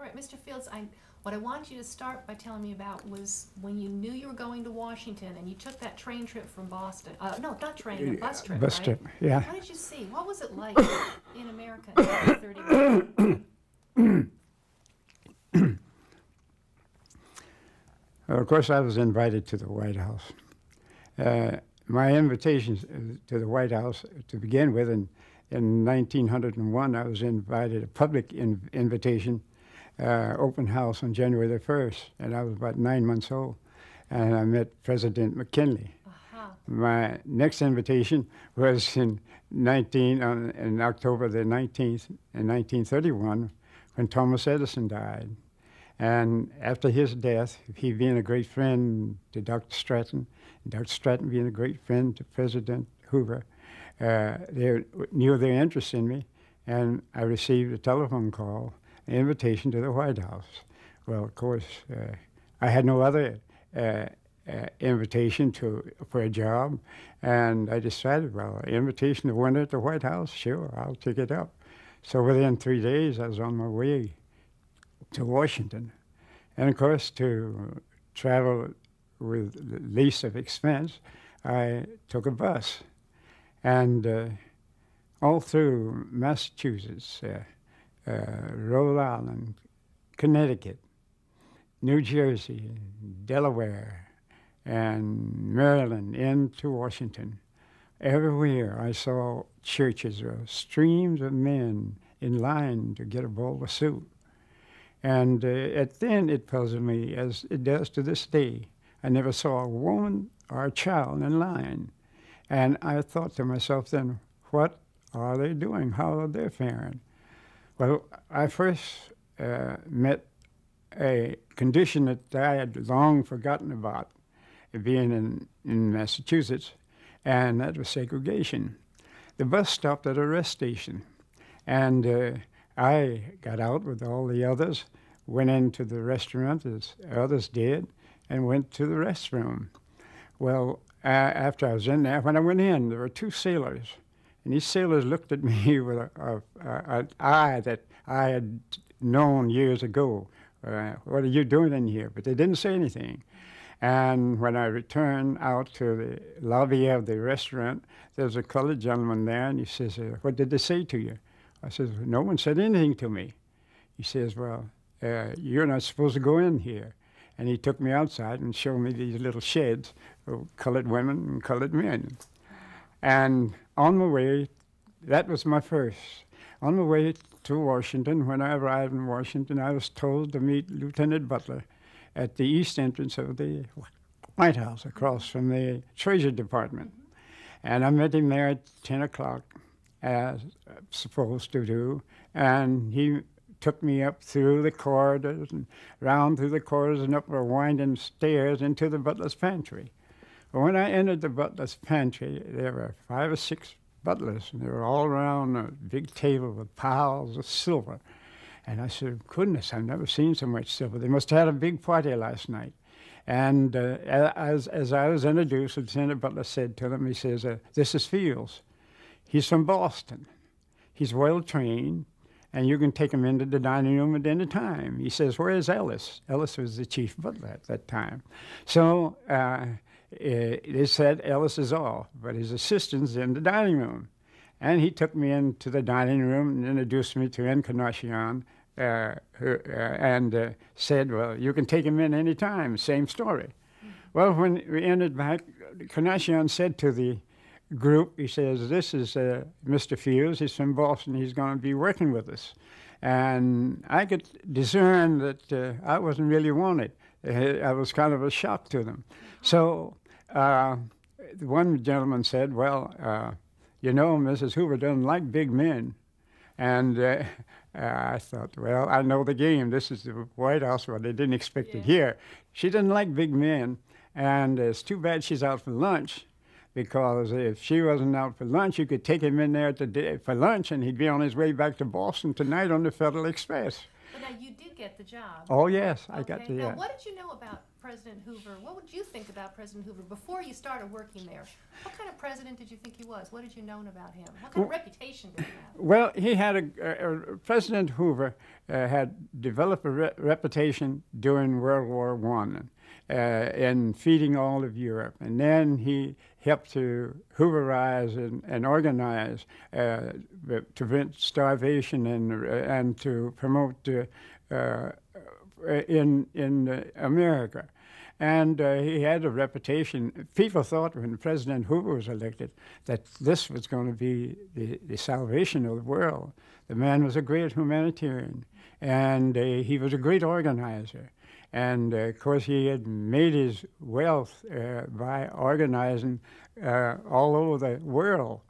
All right, Mr. Fields, what I wanted you to start by telling me about was when you knew you were going to Washington and you took that train trip from Boston. No, not train, a bus trip, bus trip, yeah. What did you see? What was it like in America in 1931? Well, of course, I was invited to the White House. My invitations to the White House, to begin with, in 1901, I was invited, a public invitation, open house on January the 1st, and I was about 9 months old, and I met President McKinley. Uh-huh. My next invitation was in October the 19th, in 1931, when Thomas Edison died. And after his death, he being a great friend to Dr. Stratton, and Dr. Stratton being a great friend to President Hoover, they knew their interest in me, and I received a telephone call, an invitation to the White House. Well, of course, I had no other invitation for a job, and I decided, well, invitation to one at the White House, sure, I'll take it up. So within 3 days, I was on my way to Washington, and of course, to travel with the least of expense, I took a bus. And all through Massachusetts, Rhode Island, Connecticut, New Jersey, Delaware, and Maryland, into Washington. Everywhere I saw churches or streams of men in line to get a bowl of soup. And then it puzzled me, as it does to this day. I never saw a woman or a child in line. And I thought to myself then, what are they doing? How are they faring? Well, I first met a condition that I had long forgotten about, being in Massachusetts, and that was segregation. The bus stopped at a rest station, and I got out with all the others, went into the restaurant, as others did, and went to the restroom. Well, after I was in there, when I went in, there were two sailors, and these sailors looked at me with an eye that I had known years ago. What are you doing in here? But they didn't say anything. And when I returned out to the lobby of the restaurant, there was a colored gentleman there, and he says, "What did they say to you?" I says, "No one said anything to me." He says, "Well, you're not supposed to go in here." And he took me outside and showed me these little sheds of colored women and colored men. And on my way, that was my first. On my way to Washington, when I arrived in Washington, I was told to meet Lieutenant Butler at the east entrance of the White House, across from the Treasury Department. And I met him there at 10 o'clock, as I'm supposed to do, and he took me up through the corridors and round through the corridors and up the winding stairs into the butler's pantry. But when I entered the butler's pantry, there were 5 or 6 butlers, and they were all around a big table with piles of silver. And I said, "Goodness, I've never seen so much silver. They must have had a big party last night." And as I was introduced, Lieutenant Butler said to them, he says, "This is Fields. He's from Boston. He's well trained, and you can take him into the dining room at any time." He says, "Where is Ellis?" Ellis was the chief butler at that time. So they said, "Ellis is off, but his assistant's in the dining room." And he took me into the dining room and introduced me to N. Karnashian, and said, "Well, you can take him in any time, same story." Well, when we entered back, Karnashian said to the group, he says, "This is Mr. Fields. He's from Boston. He's going to be working with us." And I could discern that I wasn't really wanted. I was kind of a shock to them. So one gentleman said, "Well, you know, Mrs. Hoover doesn't like big men." And I thought, well, I know the game. This is the White House. Well, they didn't expect it here. She doesn't like big men, and it's too bad she's out for lunch, because if she wasn't out for lunch, you could take him in there for lunch, and he'd be on his way back to Boston tonight on the Federal Express. But now, you did get the job. Oh, yes, I got the job. Now, what did you know about President Hoover? What would you think about President Hoover before you started working there? What kind of president did you think he was? What did you know about him? What kind of reputation did he have? Well, he had a President Hoover had developed a reputation during World War I in feeding all of Europe, and then he helped to Hooverize and organize to prevent starvation and to promote in America. And he had a reputation. People thought when President Hoover was elected that this was going to be the salvation of the world. The man was a great humanitarian, and he was a great organizer. And, of course, he had made his wealth by organizing all over the world.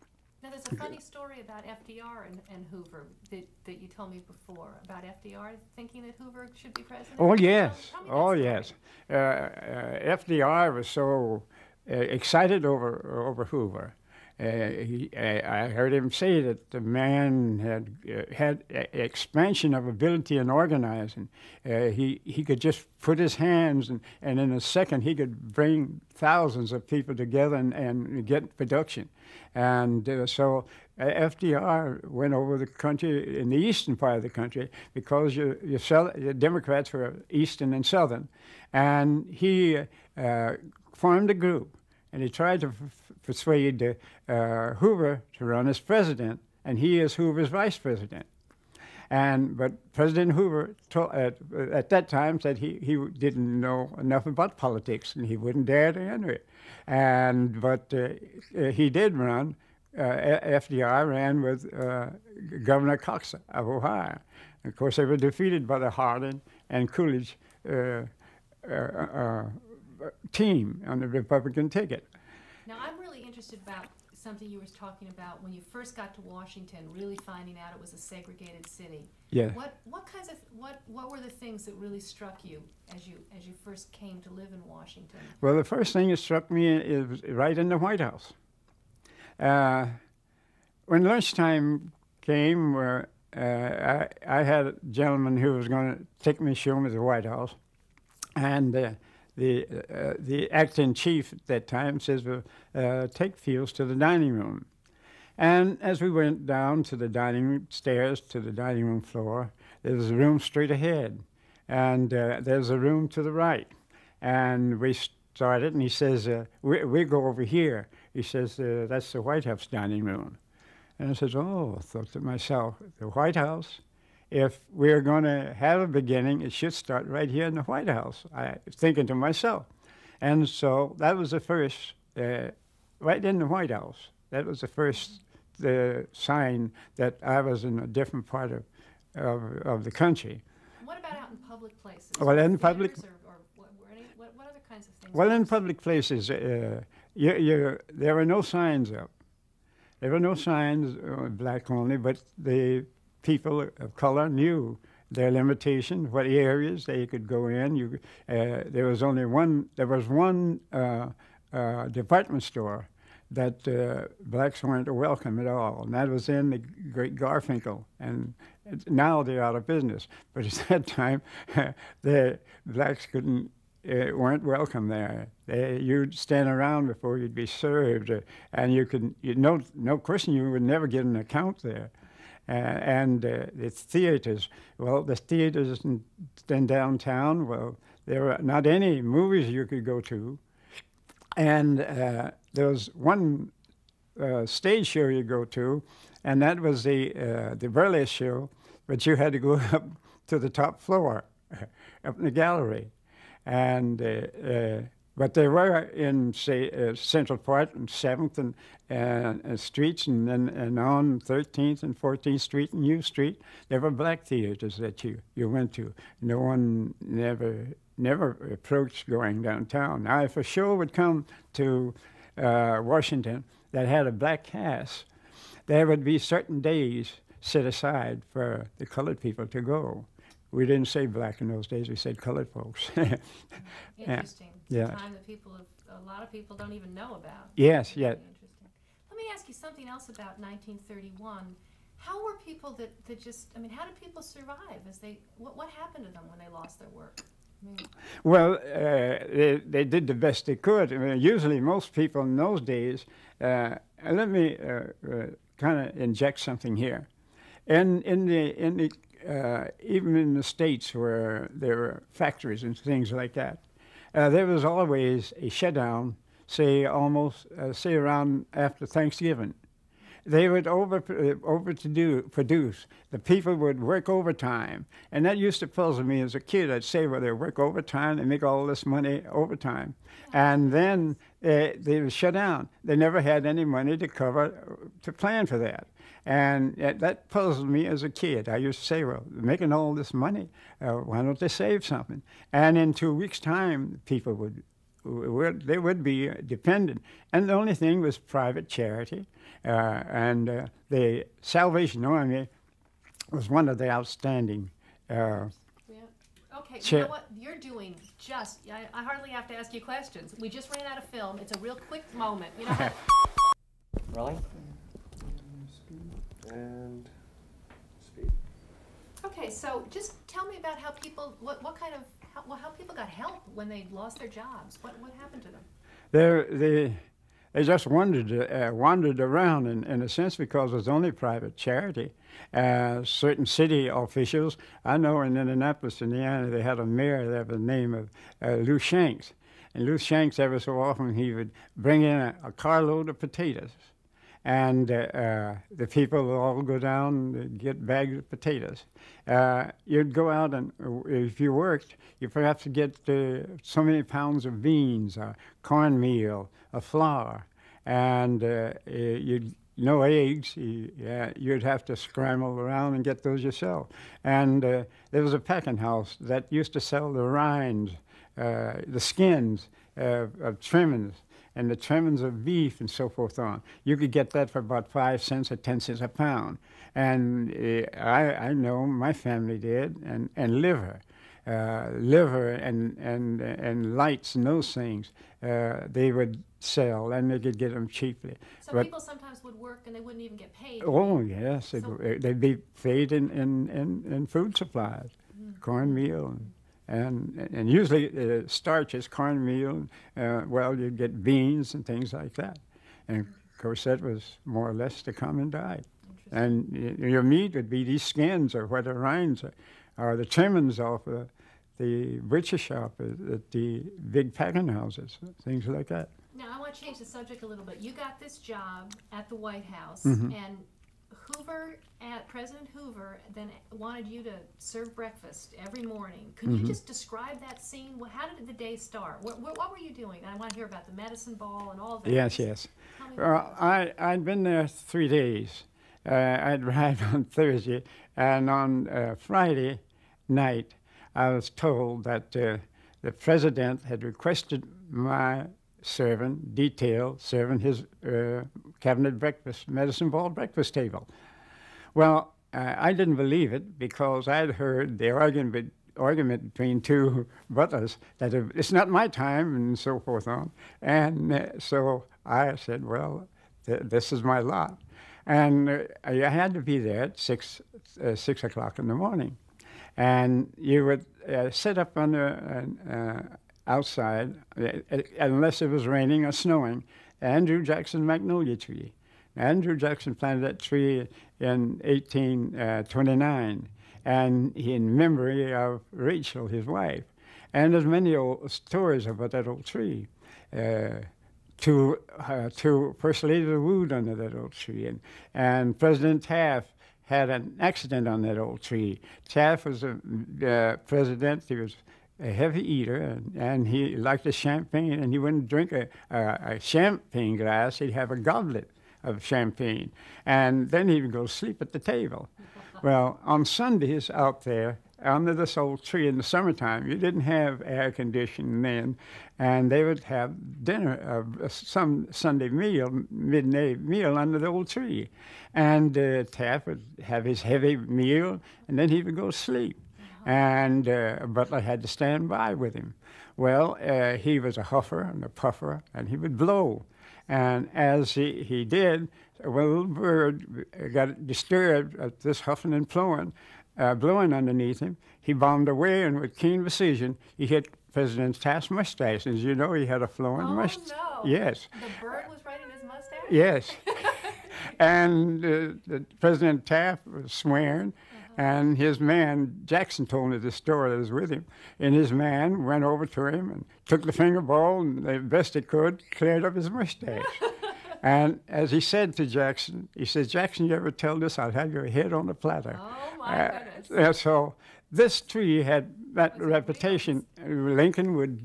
Now, there's a funny story about FDR and Hoover that you told me before, about FDR thinking that Hoover should be president. Oh, yes. Oh, yes. FDR was so excited over Hoover. I heard him say that the man had expansion of ability in organizing. He could just put his hands, and in a second he could bring thousands of people together and get production. And so FDR went over the country, in the eastern part of the country, because the Democrats were eastern and southern. And he formed a group. And he tried to persuade Hoover to run as president, and he is Hoover's vice president. But President Hoover at that time said he didn't know enough about politics, and he wouldn't dare to enter it. But he did run. FDR ran with Governor Cox of Ohio. And of course, they were defeated by the Hardin and Coolidge team on the Republican ticket. Now, I'm really interested about something you were talking about when you first got to Washington, really finding out it was a segregated city. Yeah. What kinds of what were the things that really struck you as you first came to live in Washington? Well, the first thing that struck me is right in the White House. When lunchtime came, I had a gentleman who was going to take me, show me the White House, and the acting chief at that time says, take Fields to the dining room. And as we went down to the dining room stairs, to the dining room floor, there was a room straight ahead, and there's a room to the right. And we started, and he says, we go over here. He says, that's the White House dining room. And I says, oh, I thought to myself, the White House? If we're going to have a beginning, it should start right here in the White House, I was thinking to myself. And so that was the first, right in the White House, that was the first sign that I was in a different part of the country. What about out in public places? Well, in public, or what other kinds of things? Well, in public places, there were no signs up. There were no signs, black only, but the people of color knew their limitations, what areas they could go in. There was only one. There was one department store that blacks weren't welcome at all, and that was in the Great Garfinkel. And now they're out of business. But at that time, the blacks weren't welcome there. You'd stand around before you'd be served, and no question, you would never get an account there. And the theaters. Well, the theaters in downtown, well, there were not any movies you could go to. And there was one stage show you go to, and that was the burlesque show, but you had to go up to the top floor, up in the gallery. But they were in, say, Central Park and 7th and Streets, and then and on 13th and 14th Street and U Street. There were black theaters that you went to. No one never approached going downtown. Now, if a show would come to Washington that had a black cast, there would be certain days set aside for the colored people to go. We didn't say black in those days. We said colored folks. Interesting. Yeah. Time that people, a lot of people don't even know about. Yes, really, yes. Interesting. Let me ask you something else about 1931. How were people that just, I mean, how did people survive? What happened to them when they lost their work? I mean, well, they did the best they could. I mean, usually most people in those days, and let me kind of inject something here. And even in the states where there were factories and things like that, there was always a shutdown, say almost say around after Thanksgiving. They would overproduce. The people would work overtime, and that used to puzzle me as a kid. I'd say, well, they work overtime, they make all this money overtime, and then they were shut down. They never had any money to cover, to plan for that, and that puzzled me as a kid. I used to say, well, they're making all this money, why don't they save something? And in 2 weeks' time, people would. They would be dependent. And the only thing was private charity. And the Salvation Army was one of the outstanding. Okay, you know what? You're doing just, I hardly have to ask you questions. We just ran out of film. It's a real quick moment. You know what? Rolling. And speed. Okay, so just tell me about how people, what kind of, how people got help when they lost their jobs. What happened to them? They just wandered around in a sense, because it was only private charity. Certain city officials, I know in Indianapolis, Indiana, they had a mayor there by the name of Lou Shanks. And Lou Shanks, every so often, he would bring in a carload of potatoes. And the people would all go down and get bags of potatoes. You'd go out and, if you worked, you'd perhaps get so many pounds of beans, or cornmeal, or flour, and you'd no eggs. You'd have to scramble around and get those yourself. And there was a packing house that used to sell the rinds, the skins of trimmings, and the trimmings of beef and so forth on. You could get that for about 5 cents or 10 cents a pound. And I know my family did, and liver. Liver and lights and those things, they would sell, and they could get them cheaply. So but people sometimes would work and they wouldn't even get paid. Oh, yes. So they'd be paid in food supplies, cornmeal, and usually starch is cornmeal. Well, you'd get beans and things like that. And of course, that was more or less the common diet. And your meat would be these skins, or what the rinds are the trimmings off the butcher shop at the big packing houses, things like that. Now, I want to change the subject a little bit. You got this job at the White House, and Hoover, President Hoover, then wanted you to serve breakfast every morning. Could you just describe that scene? How did the day start? What were you doing? I want to hear about the medicine ball and all that. Yes, yes. I'd been there 3 days. I'd arrived on Thursday, and on Friday night, I was told that the president had requested my servant, his cabinet breakfast, medicine ball breakfast table. Well, I didn't believe it, because I'd heard the argument between two butlers that it's not my time and so forth on. And so I said, well, this is my lot. And I had to be there at 6 o'clock in the morning. And you would sit up outside, unless it was raining or snowing, Andrew Jackson magnolia tree. Andrew Jackson planted that tree in 1829, and in memory of Rachel, his wife. And there's many old stories about that old tree. To First Lady Wood under that old tree, and President Taft had an accident on that old tree. Taft was a president. He was a heavy eater, and he liked the champagne, and he wouldn't drink a champagne glass. He'd have a goblet of champagne, and then he would go sleep at the table. Well, on Sundays out there, under this old tree in the summertime, you didn't have air conditioning then, and they would have dinner, some Sunday meal, midday meal under the old tree. And Taft would have his heavy meal, and then he would go to sleep. And Butler had to stand by with him. Well, he was a huffer and a puffer, and he would blow. And as he did, a little bird got disturbed at this huffing and blowing, underneath him. He bombed away, and with keen precision, he hit President Taft's mustache. As you know, he had a flowing mustache. Oh, no. Yes. The bird was right in his mustache? Yes. And President Taft was swearing, and his man, Jackson told me this story that was with him, and his man went over to him and took the finger bowl and the best he could cleared up his mustache. And as he said to Jackson, he said, "Jackson, you ever tell this, I'll have your head on the platter." Oh, my goodness. And so this tree had that reputation. Lincoln would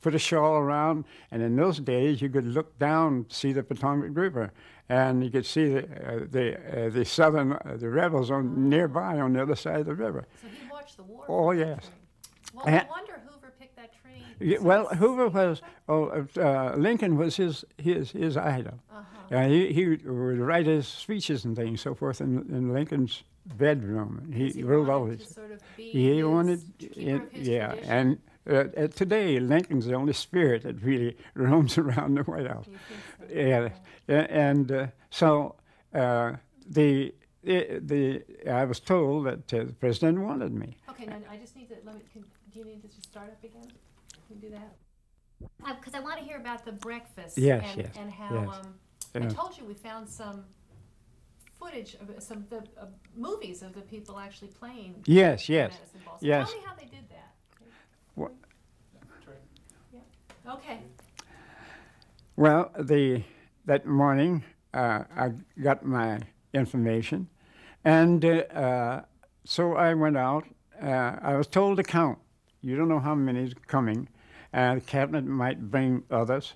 put a shawl around, and in those days, you could look down, see the Potomac River, and you could see the Southern, the rebels on nearby on the other side of the river. So he watched the war. Oh, yes. Well, I wonder Hoover picked that tree. Yeah, well, Hoover was, Lincoln was his idol. He would write his speeches and things, so forth, in Lincoln's bedroom. He wrote all his. Sort of he wanted, yeah, tradition. And. Today, Lincoln's the only spirit that really roams around the White House. So? Yeah, and so I was told that the president wanted me. Okay, now I just need to. Do you need to just start up again? Can you do that? Because I want to hear about the breakfast. Yes, and how I told you we found some footage of some of the movies of the people actually playing. Yes, yes. Tell me how they did that. Okay. Well, that morning I got my information, and so I went out. I was told to count. You don't know how many is coming, and the cabinet might bring others.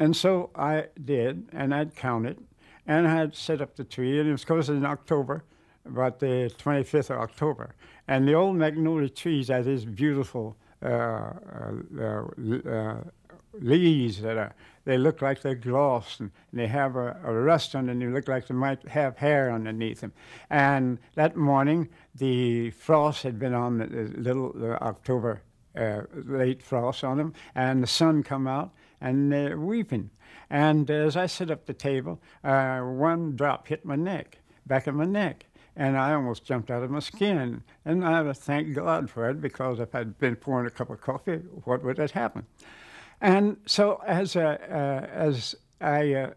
And so I did, and I'd counted, and I had set up the tree, and it was close in October, about the 25th of October. And the old magnolia trees had this beautiful leaves that are, they look like they're glossed, and they have a rust on them, and they look like they might have hair underneath them. And that morning, the frost had been on the little October late frost on them, and the sun come out, and they're weeping. And as I set up the table, one drop hit my neck, back of my neck. And I almost jumped out of my skin. And I was thank God for it, because if I'd been pouring a cup of coffee, what would have happened? And so as I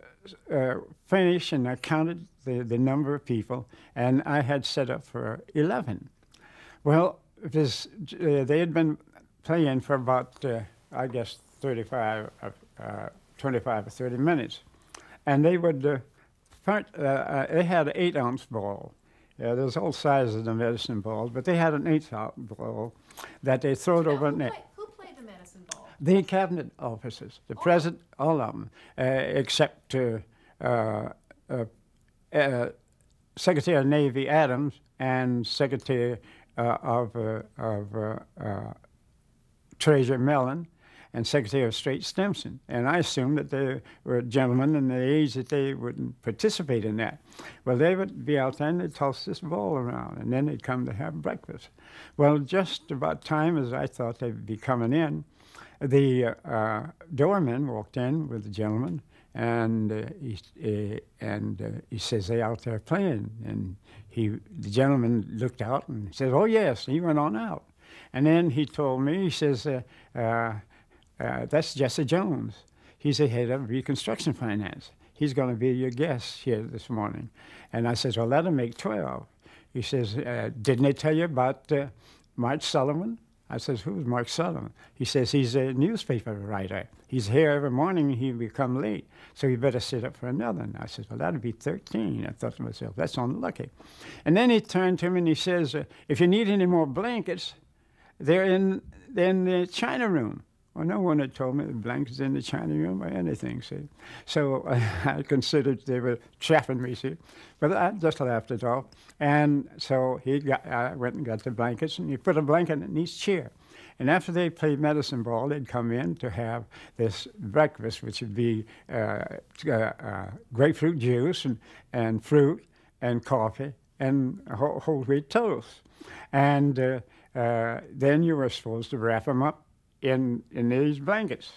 finished and I counted the number of people, and I had set up for 11. Well, they had been playing for about, I guess, 25 or 30 minutes. And they would, they had an 8-ounce ball. Yeah, there's all sizes of the medicine balls, but they had an 8-ounce ball that they throwed over the net. Who played the medicine ball? The cabinet officers, the president, all of them, except Secretary of Navy Adams and Secretary of Treasury Mellon and Secretary of State Stimson. And I assumed that they were gentlemen in the age that they wouldn't participate in that. Well, they would be out there and they'd toss this ball around, and then they'd come to have breakfast. Well, just about time as I thought they'd be coming in, the doorman walked in with the gentleman, and he says, "They out there playing." And the gentleman looked out and says, "Oh, yes." And he went on out. And then he told me, he says, "That's Jesse Jones. He's the head of Reconstruction Finance. He's going to be your guest here this morning." And I says, "Well, that'll make 12. He says, "Didn't they tell you about Mark Sullivan?" I says, "Who's Mark Sullivan?" He says, "He's a newspaper writer. He's here every morning, and he'll come late, so you better sit up for another." And I says, "Well, that'll be 13. I thought to myself, that's unlucky. And then he turned to me and he says, "If you need any more blankets, they're in the China room." Well, no one had told me the blankets in the China room or anything, see. So I considered they were chaffing me, see. But I just laughed it off. And so I went and got the blankets, and you put a blanket in each chair. And after they played medicine ball, they'd come in to have this breakfast, which would be grapefruit juice and fruit and coffee and whole wheat toast. And then you were supposed to wrap them up in these blankets.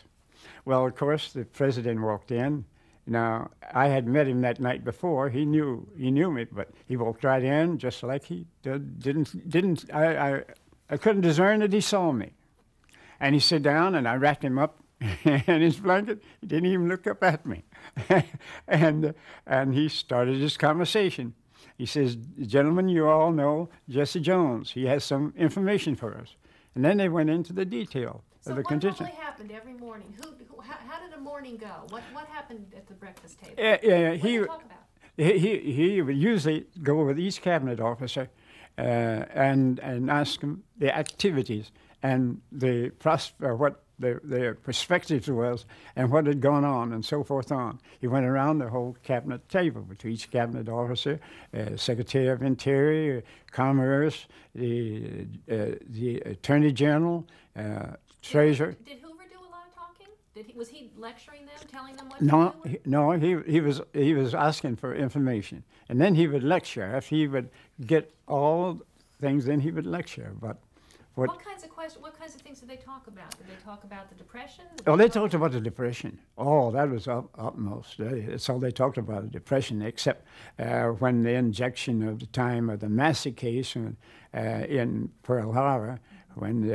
Well, of course, the president walked in. Now, I had met him that night before. He knew me, but he walked right in just like he didn't I couldn't discern that he saw me. And he sat down, and I wrapped him up and his blanket. He didn't even look up at me. and he started this conversation. He says, "Gentlemen, you all know Jesse Jones. He has some information for us." And then they went into the detail of the condition. So what happened every morning? How did the morning go? What happened at the breakfast table? What did you talk about? He would usually go with each cabinet officer and ask them the activities and the what their perspectives was and what had gone on and so forth on. He went around the whole cabinet table to each cabinet officer, Secretary of Interior, Commerce, the Attorney General, Treasurer. Did Hoover do a lot of talking? Was he lecturing them, telling them what to do? No, he was asking for information. And then he would lecture. If he would get all things, then he would lecture. But what kinds of things did they talk about? Did they talk about the Depression? Oh, they talked about the Depression. Oh, that was utmost. That's all they talked about, the Depression, except when the injection of the time of the Massey case in Pearl Harbor, when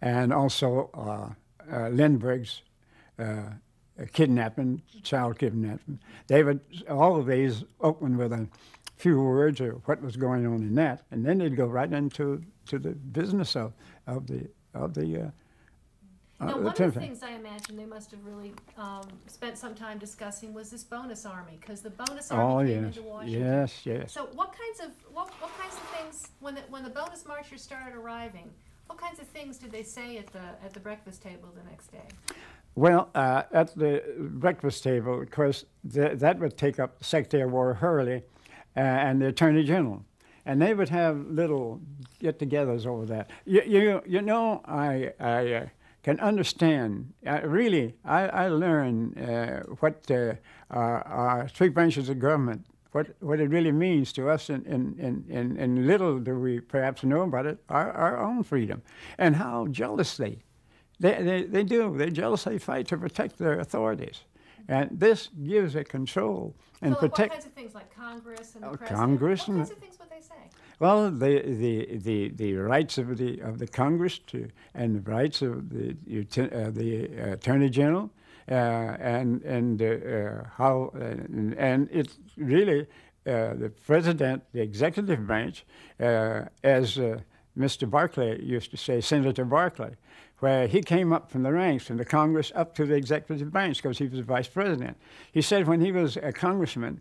and also Lindbergh's kidnapping, child kidnapping. They would, all of these, open with a few words or what was going on in that, and then they'd go right into the business of the now, one of the things I imagine they must have really spent some time discussing was this bonus army, because the bonus army came into Washington. Yes. So what kinds of things when the bonus marchers started arriving, what kinds of things did they say at the breakfast table the next day? Well, at the breakfast table, of course, that would take up Secretary of War Hurley and the Attorney General, and they would have little get-togethers over that. You know, I can understand. I learned what our three branches of government, what it really means to us, and little do we perhaps know about it, our own freedom, and how jealous they do. They jealously fight to protect their authorities. And this gives it control and protect. What kinds of things, like Congress and the president? Congress. What kinds of things would they say? Well, the rights of the Congress and the rights of the Attorney General, and it's really the president, the executive branch, as Mr. Barclay used to say, Senator Barclay, where he came up from the ranks, from the Congress up to the executive branch, because he was vice president. He said when he was a congressman,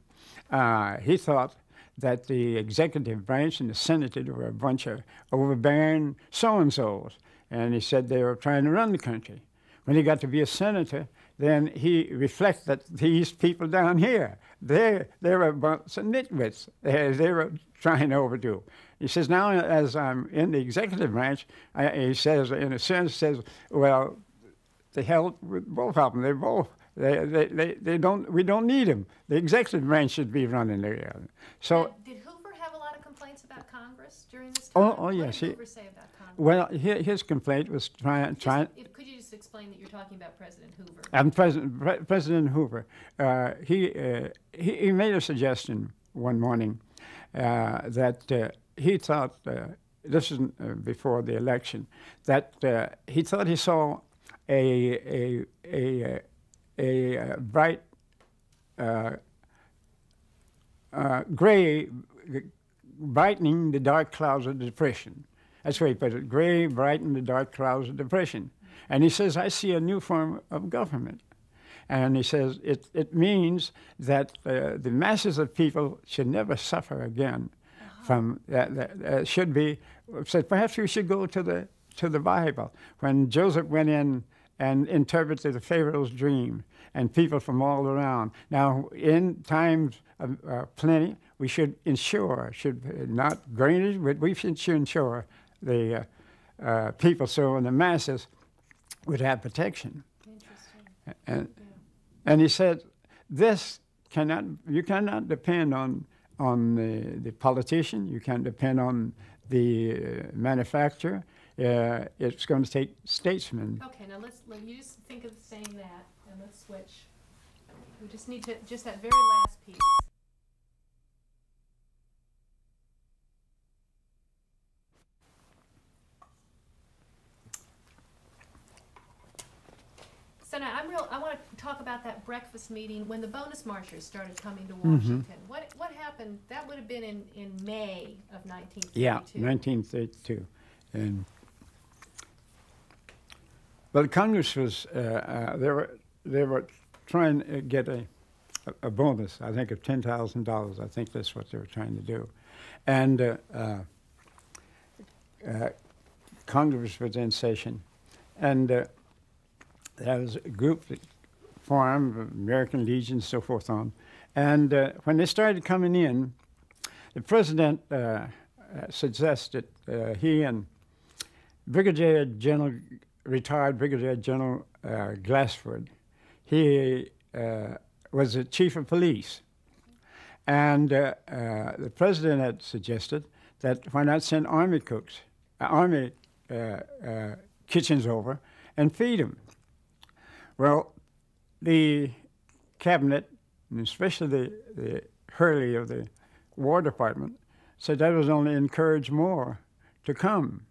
he thought that the executive branch and the Senate were a bunch of overbearing so-and-sos, and he said they were trying to run the country. When he got to be a senator, then he reflected that these people down here, they were a bunch of nitwits. They were trying to overdo. He says, now as I'm in the executive branch, he says, in a sense, says, well, the hell with both of them. We don't need them. The executive branch should be running there. So. Now, did Hoover have a lot of complaints about Congress during this time? Oh yes. What did Hoover say about Congress? Well, his complaint was trying. Could you just explain that you're talking about President Hoover? President Hoover. He made a suggestion one morning that. He thought, this is before the election, that he thought he saw a bright gray brightening the dark clouds of depression. That's where he put it, gray brighten the dark clouds of depression. And he says, I see a new form of government. And he says, it means that the masses of people should never suffer again. From that should be said. Perhaps we should go to the Bible when Joseph went in and interpreted the Pharaoh's dream and people from all around. Now, in times of plenty, we should ensure, should not grain it, but we should ensure the people, so in the masses, would have protection. Interesting. And he said, this cannot. You cannot depend on the politician, you can't depend on the manufacturer. It's going to take statesmen. Okay, now let you just think of saying that, and let's switch. We just need to, just that very last piece. I want to talk about that breakfast meeting when the bonus marchers started coming to Washington. Mm-hmm. What happened? That would have been in May of 1932. Yeah, 1932. And well, Congress was they were trying to get a bonus, I think, of $10,000. I think that's what they were trying to do, and Congress was in session, and there was a group that formed, American Legion, so forth on, and when they started coming in, the president suggested he and Brigadier General, retired Brigadier General Glassford, he was the chief of police, and the president had suggested that why not send army cooks, army kitchens over and feed them. Well, the cabinet, and especially the Hurley of the War Department, said that was only encourage more to come,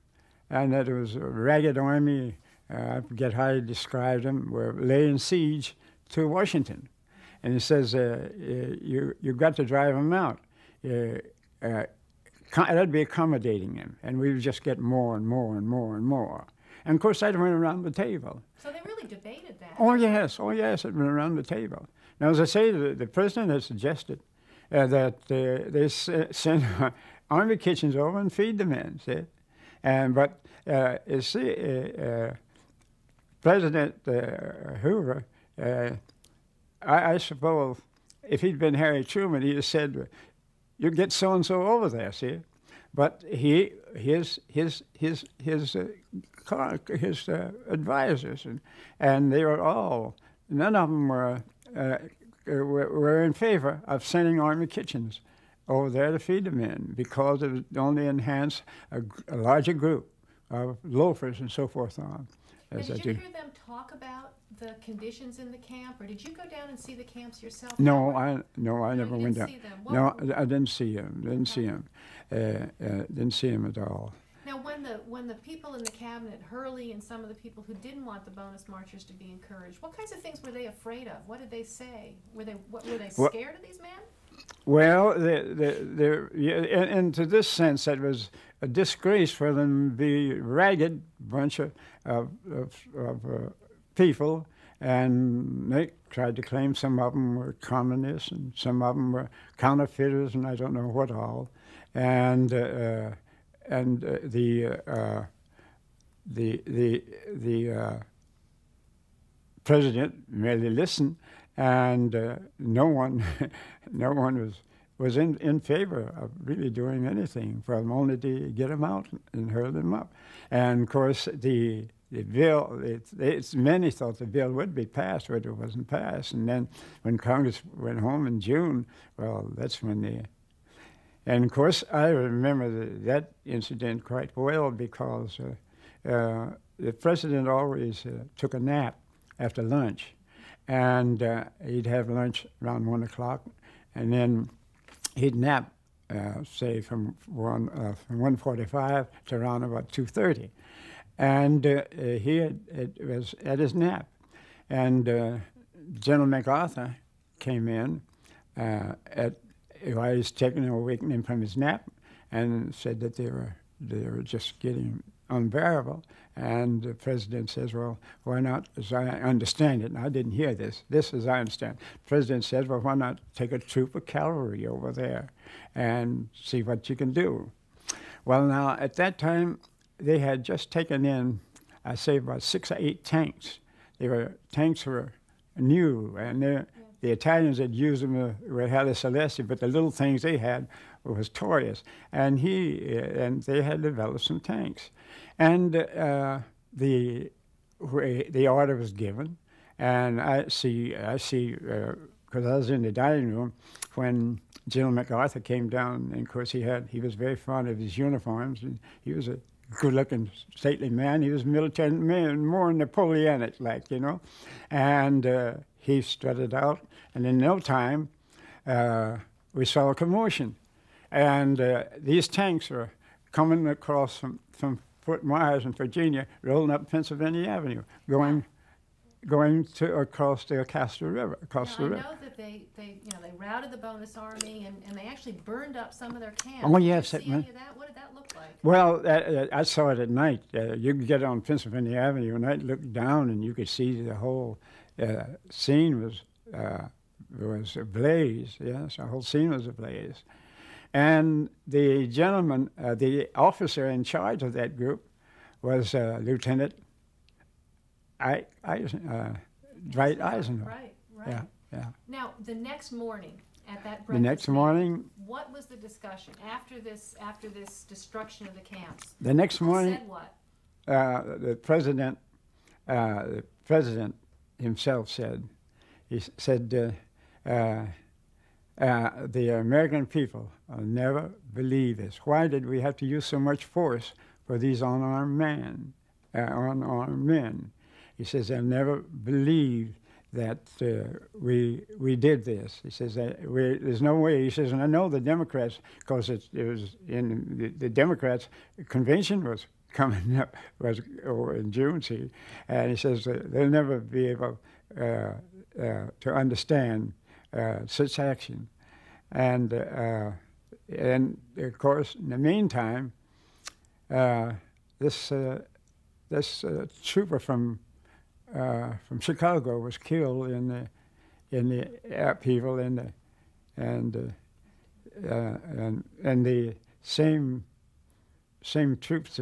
and that it was a ragged army, I forget how he described them, were laying siege to Washington. And he says, you've got to drive them out. That'd be accommodating them, and we would just get more and more and more and more. And, of course, that went around the table. So they really debated that. Oh, yes, it went around the table. Now, as I say, the president had suggested that they send army kitchens over and feed the men, see? And, but, you see, President Hoover, I suppose if he'd been Harry Truman, he'd have said, you get so-and-so over there, see? But he, his advisors, and they were all, none of them were in favor of sending army kitchens over there to feed the men, because it would only enhance a larger group of loafers and so forth on. As did you hear them talk about the conditions in the camp, or did you go down and see the camps yourself? No, I never went down. No, I didn't see him. Didn't see him. Didn't see him at all. Now, when the people in the cabinet, Hurley and some of the people who didn't want the bonus marchers to be encouraged, what kinds of things were they afraid of? What did they say? Were they scared of these men? Well, and to this sense, it was a disgrace for them to be a ragged bunch of people, and they tried to claim some of them were communists and some of them were counterfeiters and I don't know what all, and the president merely listened, and no one was in favor of really doing anything for them, only to get them out and hurl them up. And of course the bill, many thought the bill would be passed, but it wasn't passed. And then when Congress went home in June, well, that's when the, and of course I remember that incident quite well, because the president always took a nap after lunch, and he'd have lunch around 1 o'clock, and then he'd nap, say from 1:45 to around about 2:30. And he was at his nap, and General MacArthur came in while he was taking or waking him from his nap, and said that they were just getting unbearable. And the president says, well, why not, as I understand it, and I didn't hear this as I understand. The president says, well, why not take a troop of cavalry over there and see what you can do? Well, now, at that time, they had just taken in, I say, about 6 or 8 tanks. Tanks were new, and the Italians had used them with Haile Selassie, but the little things they had was toys. And they had developed some tanks. And the order was given, and I see, because I was in the dining room when General MacArthur came down, and of course he was very fond of his uniforms, and he was a good-looking, stately man. He was military man, more Napoleonic-like, you know. And he strutted out, and in no time, we saw a commotion. And these tanks were coming across from Fort Myers in Virginia, rolling up Pennsylvania Avenue, going going to across the Acasta River, across the river. I know that they routed the Bonus Army, and they actually burned up some of their camps. Oh yes, did you see any of that? What did that look like? Well, I saw it at night. You could get on Pennsylvania Avenue, and I looked down, and you could see the whole scene was ablaze. Yes, the whole scene was ablaze, and the gentleman, the officer in charge of that group, was Lieutenant Dwight Eisenhower. Right, right. Yeah, yeah. Now, the next morning at that breakfast, what was the discussion after this destruction of the camps? The next morning, said what? The president himself said, he said, the American people will never believe this. Why did we have to use so much force for these unarmed men? He says, they'll never believe that we did this. He says, there's no way. He says, and I know the Democrats, because it was in the Democrats' convention was coming up, in June, see, and he says, they'll never be able to understand such action. And of course, in the meantime, this trooper from Chicago was killed in the upheaval, and the same troops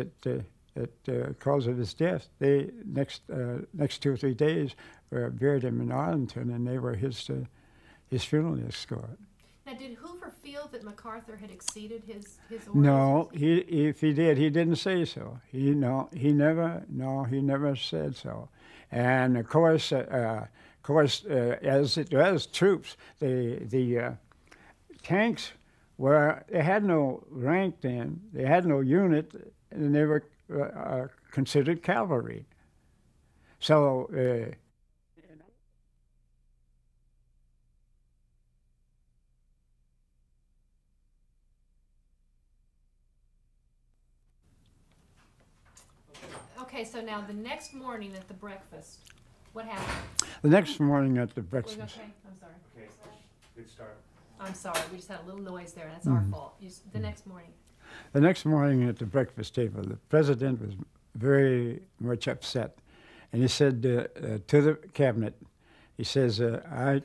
that caused his death. They next 2 or 3 days buried him in Arlington, and they were his funeral escort. Now, did Hoover feel that MacArthur had exceeded his orders? No, if he did, he didn't say so. He never said so. And of course, as it was, troops, the tanks were, they had no rank then. They had no unit, and they were considered cavalry. So. Okay, so now the next morning at the breakfast, what happened? The next morning at the breakfast. Okay, I'm sorry. Okay, good start. I'm sorry, we just had a little noise there, and that's our fault. The next morning. The next morning at the breakfast table, the president was very much upset, and he said to the cabinet, he says, I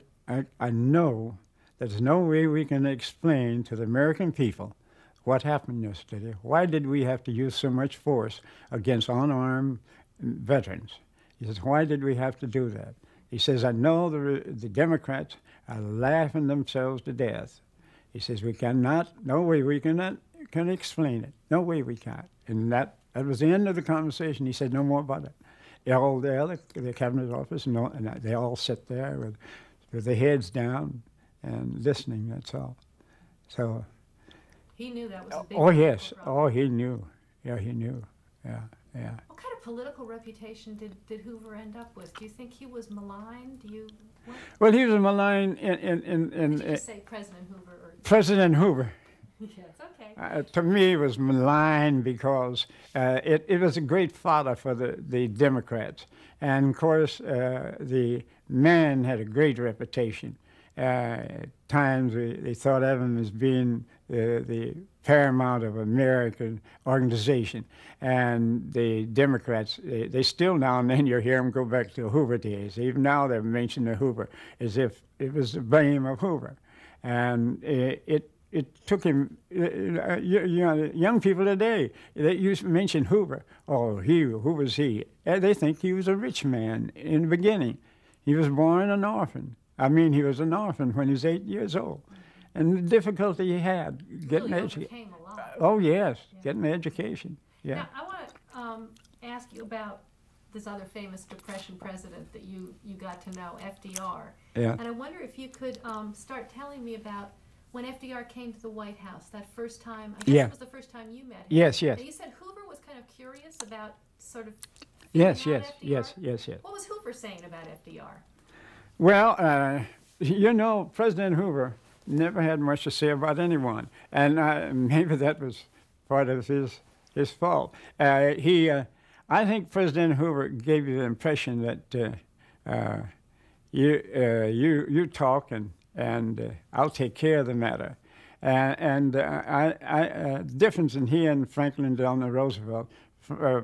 know there's no way we can explain to the American people what happened yesterday. Why did we have to use so much force against unarmed veterans? He says, why did we have to do that? He says, I know the Democrats are laughing themselves to death. He says, we cannot, no way we can explain it. No way we can't. And that was the end of the conversation. He said, no more about it. All there, the cabinet office, and they all sit there with their heads down and listening, that's all. So. He knew that was a big problem. Oh, yes. Oh, he knew. Yeah, he knew. Yeah, yeah. What kind of political reputation did Hoover end up with? Do you think he was maligned? Well, he was maligned did you say President Hoover? President Hoover. Yes, okay. To me, it was maligned because it was a great fodder for the Democrats. And, of course, the man had a great reputation. At times, they thought of him as being the paramount of American organization. And the Democrats, they still now and then you hear them go back to Hoover days. Even now they mention the Hoover as if it was the blame of Hoover. And it took him, young people today, they used to mention Hoover. Oh, who was he? And they think he was a rich man in the beginning. He was born an orphan. I mean, he was an orphan when he was 8 years old. And the difficulty he had getting education. Oh yes, yeah. Getting an education. Yeah. Now I want to ask you about this other famous Depression president that you got to know, FDR. Yeah. And I wonder if you could start telling me about when FDR came to the White House that first time. I guess it was the first time you met him. Yes, yes. And you said Hoover was kind of curious about sort of. Yes, yes, yes, yes, yes. What was Hoover saying about FDR? Well, you know, President Hoover never had much to say about anyone, and maybe that was part of his fault. I think President Hoover gave you the impression that You talk, and I'll take care of the matter. Difference in he and Franklin Delano Roosevelt.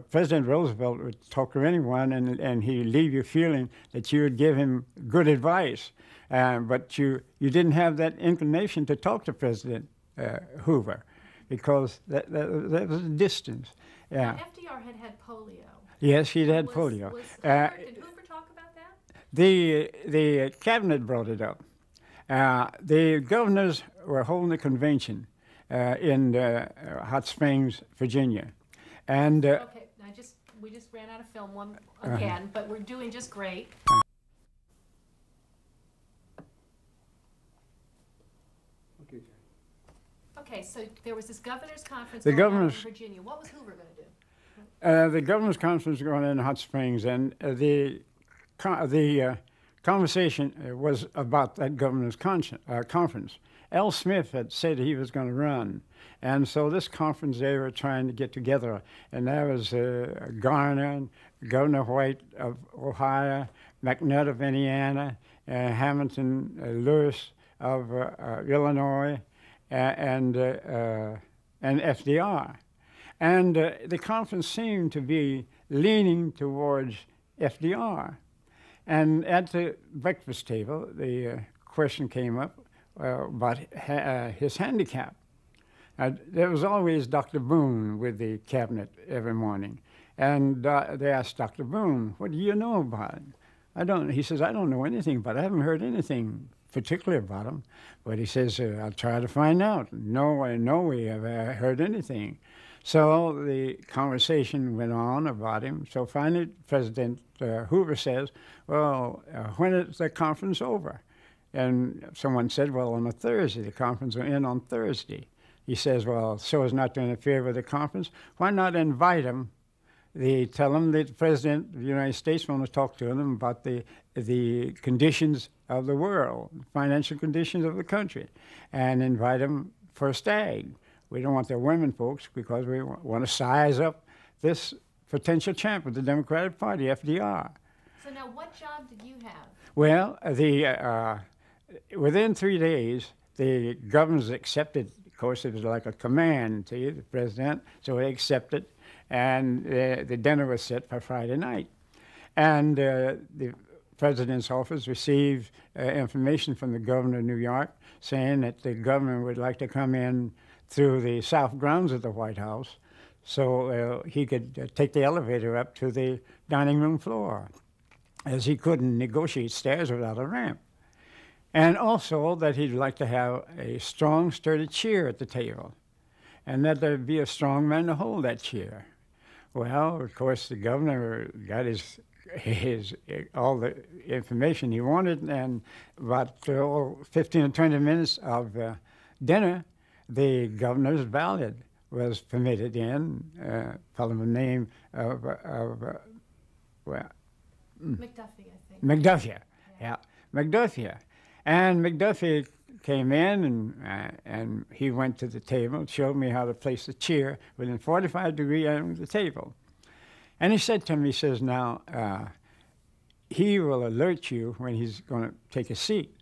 President Roosevelt would talk to anyone, and he'd leave you feeling that you would give him good advice. But you didn't have that inclination to talk to President Hoover, because that was a distance. Yeah. FDR had polio. Yes, he'd had polio. Did Hoover talk about that? The cabinet brought it up. The governors were holding a convention in Hot Springs, Virginia. And, okay, we just ran out of film one again, but we're doing just great. Okay, so there was this governor's conference in Virginia. What was Hoover going to do? The governor's conference was going on in Hot Springs, and the conversation was about that governor's conference. Al Smith had said he was going to run, and so this conference they were trying to get together, and there was Garner, Governor White of Ohio, McNutt of Indiana, Hamilton Lewis of Illinois, and FDR. And the conference seemed to be leaning towards FDR. And at the breakfast table, the question came up about his handicap. There was always Dr. Boone with the cabinet every morning. And they asked Dr. Boone, what do you know about him? He says, I don't know anything, but I haven't heard anything particularly about him. But he says, I'll try to find out. No, we haven't heard anything. So the conversation went on about him. So finally, President Hoover says, well, when is the conference over? And someone said, well, on a Thursday. The conference will end on Thursday. He says, well, so as not to interfere with the conference, why not invite him? They tell him that the President of the United States wants to talk to him about the conditions of the world, financial conditions of the country, and invite him for a stag. We don't want the women folks because we want to size up this potential champ of the Democratic Party, FDR. So now what job did you have? Well, within 3 days, the governors accepted. Of course, it was like a command to the president, so they accepted, and the dinner was set for Friday night. And the president's office received information from the governor of New York saying that the governor would like to come in through the south grounds of the White House so he could take the elevator up to the dining room floor, as he couldn't negotiate stairs without a ramp. And also that he'd like to have a strong, sturdy chair at the table, and that there'd be a strong man to hold that chair. Well, of course, the governor got all the information he wanted, and about 15 or 20 minutes of dinner, the governor's ballot was permitted in, fellow name McDuffie, I think. McDuffie, yeah. McDuffie. And McDuffie came in, and he went to the table, showed me how to place the chair within 45 degrees of the table. And he said to me, he says, now, he will alert you when he's going to take a seat,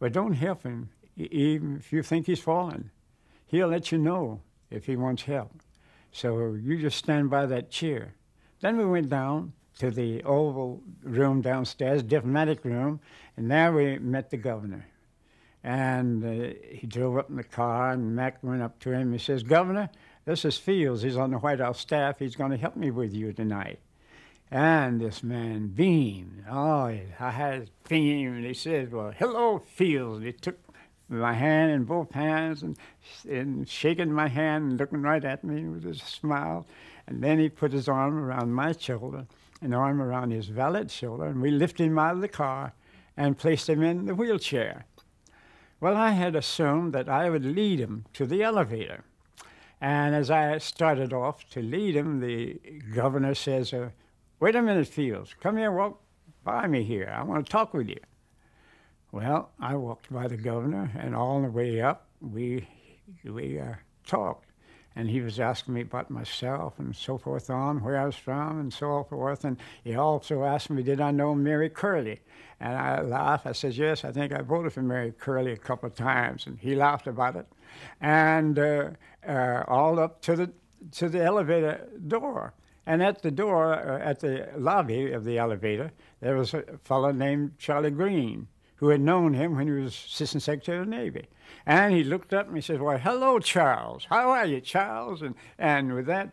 but don't help him even if you think he's fallen. He'll let you know if he wants help. So you just stand by that chair. Then we went down to the Oval Room downstairs, diplomatic room, and there we met the governor. And he drove up in the car, and Mac went up to him. He says, Governor, this is Fields. He's on the White House staff. He's going to help me with you tonight. And this man beamed. Oh, I had beamed. And he says, well, hello, Fields. And he took my hand in both hands and shaking my hand and looking right at me with a smile. And then he put his arm around my shoulder, an arm around his valet's shoulder, and we lifted him out of the car and placed him in the wheelchair. Well, I had assumed that I would lead him to the elevator. And as I started off to lead him, the governor says, wait a minute, Fields, come here, walk by me here. I want to talk with you. Well, I walked by the governor, and all the way up, we talked. and he was asking me about myself and so forth on, where I was from and so forth. And he also asked me, did I know Mary Curley? And I laughed. I said, yes, I think I voted for Mary Curley a couple of times. And he laughed about it. And all up to the elevator door. And at the door, at the lobby of the elevator, there was a fellow named Charlie Green, who had known him when he was Assistant Secretary of the Navy. And he looked up and he said, well, hello, Charles. How are you, Charles? And with that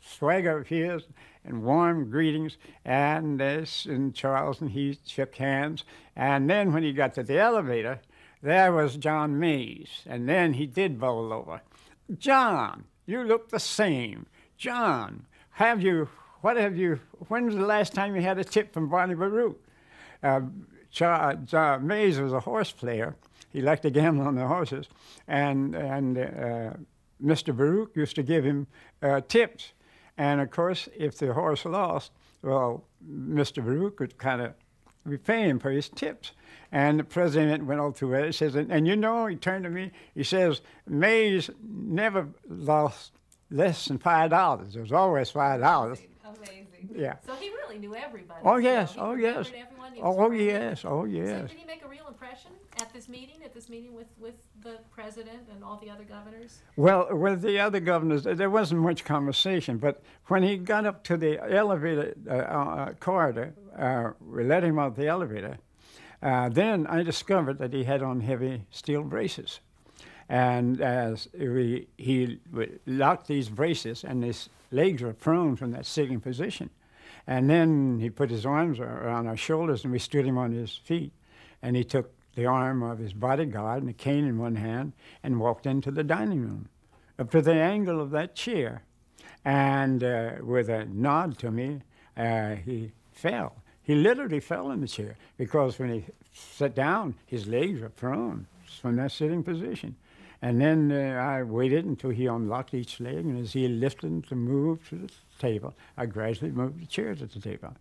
swagger of his and warm greetings, and this, and Charles and he shook hands. And then when he got to the elevator, there was John Mays. And then he did bowl over. John, you look the same. John, when was the last time you had a tip from Barney Baruch? John Mays was a horse player. He liked to gamble on the horses. And Mr. Baruch used to give him tips. And, of course, if the horse lost, well, Mr. Baruch would kind of repay him for his tips. And the president went all through it. He says, and you know, he turned to me, he says, Mays never lost less than $5. It was always $5. Amazing. Yeah. So he really knew everybody. Oh, yes. So oh, yes. So did he make a real impression at this meeting with the president and all the other governors? Well, with the other governors, there wasn't much conversation. But when he got up to the elevator corridor, we let him out the elevator. Then I discovered that he had on heavy steel braces. And as he locked these braces, and his legs were prone from that sitting position. And then he put his arms around our shoulders, and we stood him on his feet. And he took the arm of his bodyguard and a cane in one hand and walked into the dining room, up to the angle of that chair. And with a nod to me, he fell. He literally fell in the chair, because when he sat down, his legs were prone from that sitting position. And then I waited until he unlocked each leg, and as he lifted to move to the table, I gradually moved the chair to the table.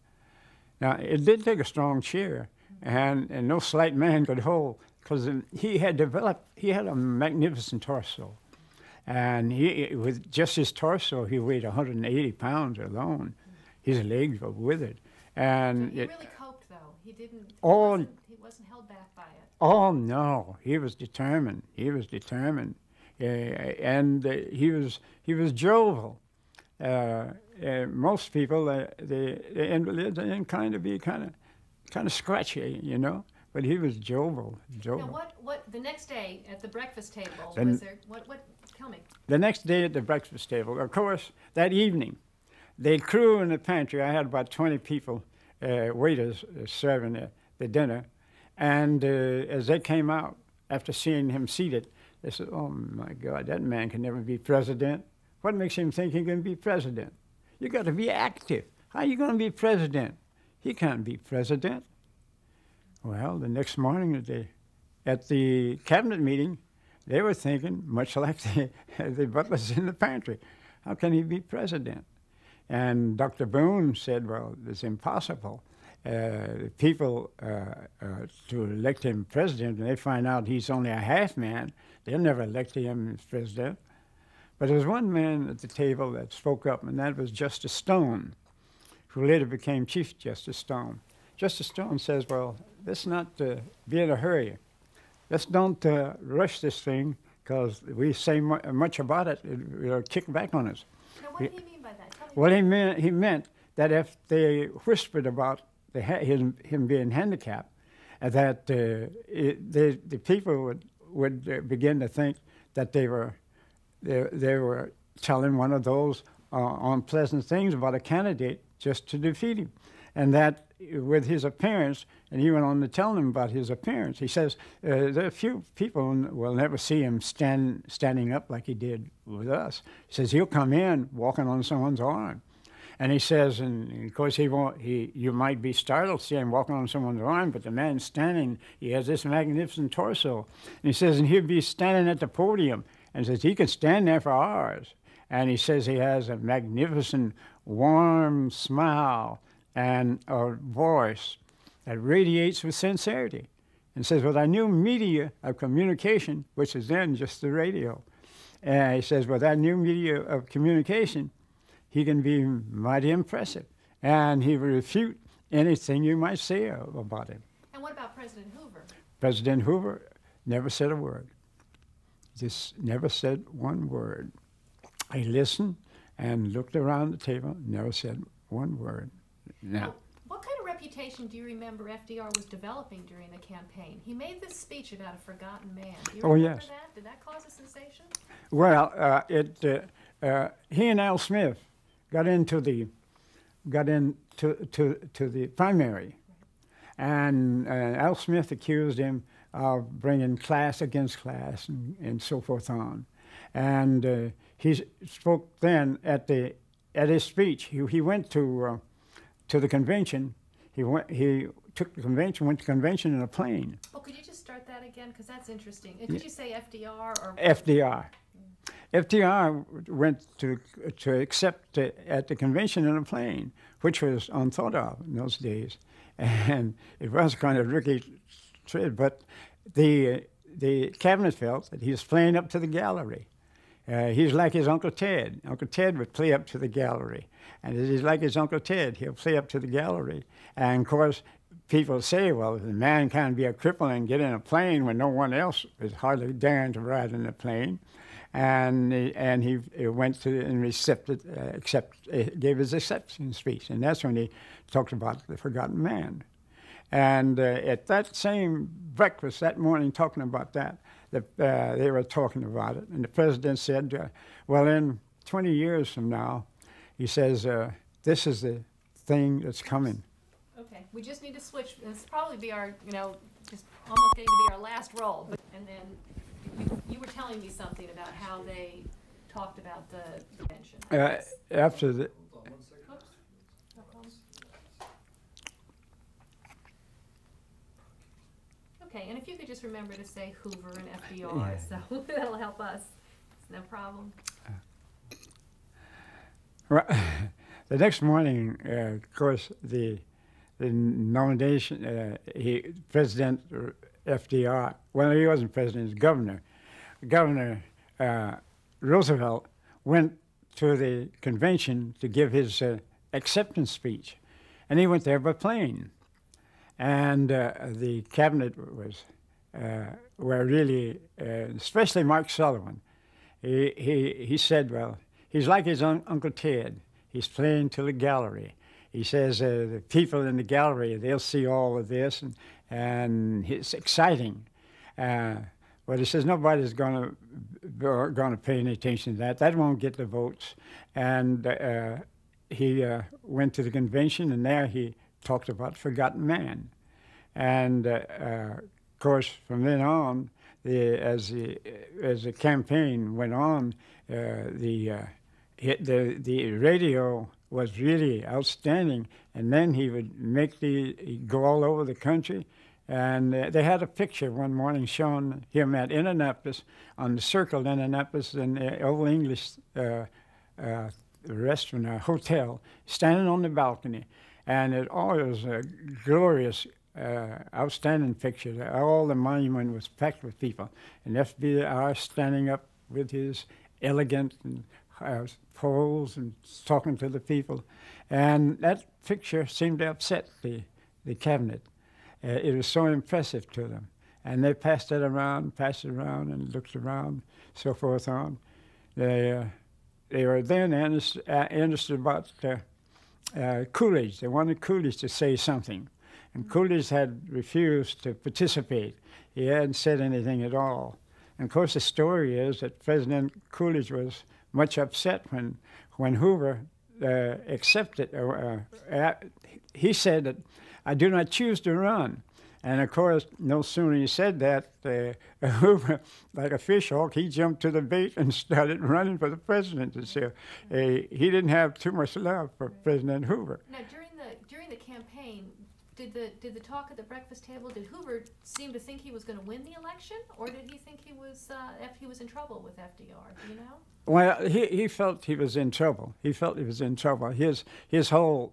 Now, it did take a strong chair, and no slight man could hold, because he had a magnificent torso. And he, with just his torso, he weighed 180 pounds alone. His legs were withered. And so he really coped, though. He didn't, he wasn't held back by it. Oh, no, he was determined. He was determined. And he was jovial. Most people, the invalids, are inclined to be kind of scratchy, you know? But he was jovial, jovial. Now, the next day at the breakfast table, tell me. The next day at the breakfast table, of course, that evening, the crew in the pantry, I had about 20 people, waiters, serving the dinner. And as they came out, after seeing him seated, they said, oh, my God, that man can never be president. What makes him think he can be president? You got to be active. How are you going to be president? He can't be president. Well, the next morning at the cabinet meeting, they were thinking, much like the butlers in the pantry, how can he be president? And Dr. Boone said, well, it's impossible. People to elect him president, and they find out he's only a half man, they'll never elect him as president. But there was one man at the table that spoke up, and that was Justice Stone, who later became Chief Justice Stone. Justice Stone says, well, let's not be in a hurry. Let's don't rush this thing, because we say much about it, it'll kick back on us. Now, what did he mean by that? Well, he meant that if they whispered about him being handicapped, that the people would begin to think that they were telling one of those unpleasant things about a candidate just to defeat him. And that with his appearance, and he went on to tell them about his appearance. He says, there are few people will never see him standing up like he did with us. He says, he'll come in walking on someone's arm. And he says, and of course you might be startled to see him walking on someone's arm, but the man standing, he has this magnificent torso. And he says, and he'll be standing at the podium, and says, he can stand there for hours. And he says he has a magnificent, warm smile and a voice that radiates with sincerity. And says, with our new media of communication, which is then just the radio, And he says, with that new media of communication, he can be mighty impressive. And he will refute anything you might say about him. And what about President Hoover? President Hoover never said a word. Just never said one word. He listened and looked around the table, never said one word. Now, what kind of reputation do you remember FDR was developing during the campaign? He made this speech about a forgotten man. Do you remember that? Did that cause a sensation? Well, he and Al Smith got into the primary, and Al Smith accused him of bringing class against class and so forth on. And he spoke then at his speech. He went to the convention. He took the convention, went to convention in a plane. Well, could you just start that again? Because that's interesting. Did you say FDR or? FDR. FDR went to accept at the convention in a plane, which was unthought of in those days. And it was kind of tricky, but the cabinet felt that he was playing up to the gallery. He's like his Uncle Ted. Uncle Ted would play up to the gallery. And he's like his Uncle Ted. He'll play up to the gallery. And, of course, people say, well, the man can't be a cripple and get in a plane when no one else is hardly daring to ride in a plane. And he went to and accepted, gave his acceptance speech. And that's when he talked about the forgotten man. And at that same breakfast that morning, talking about that, they were talking about it. And the president said, well, in 20 years from now, he says, this is the thing that's coming. Okay, we just need to switch. This will probably be our, you know, just almost going to be our last roll. And then you were telling me something about how they talked about the convention. After the... Okay, and if you could just remember to say Hoover and FDR, so that'll help us. It's no problem. The next morning, of course, the nomination, President FDR, well, he wasn't president, he was governor. Governor Roosevelt went to the convention to give his acceptance speech, and he went there by plane. And the cabinet was, were really, especially Mark Sullivan. He said, well, he's like his Uncle Ted. He's playing to the gallery. He says, the people in the gallery, they'll see all of this, and it's exciting. But he says, nobody's gonna pay any attention to that. That won't get the votes. And he went to the convention, and there he talked about forgotten man. And of course, from then on, as the campaign went on, the radio was really outstanding. And then he would make he'd go all over the country. And they had a picture one morning showing him at Indianapolis, on the circle in Indianapolis, in the Old English restaurant, hotel, standing on the balcony. And it was a glorious, outstanding picture. All the monument was packed with people. And FDR standing up with his elegant poles and talking to the people. And that picture seemed to upset the cabinet. It was so impressive to them. And they passed it around, and looked around, so forth on. They were then interested about Coolidge. They wanted Coolidge to say something. And Coolidge had refused to participate. He hadn't said anything at all. And of course, the story is that President Coolidge was much upset when Hoover accepted. He said that, I do not choose to run. And of course, no sooner he said that, Hoover, like a fishhawk, he jumped to the bait and started running for the presidency. He didn't have too much love for President Hoover. Now, during the campaign, did the talk at the breakfast table, did Hoover seem to think he was going to win the election, or did he think he was in trouble with FDR? Do you know? Well, he felt he was in trouble. He felt he was in trouble. His whole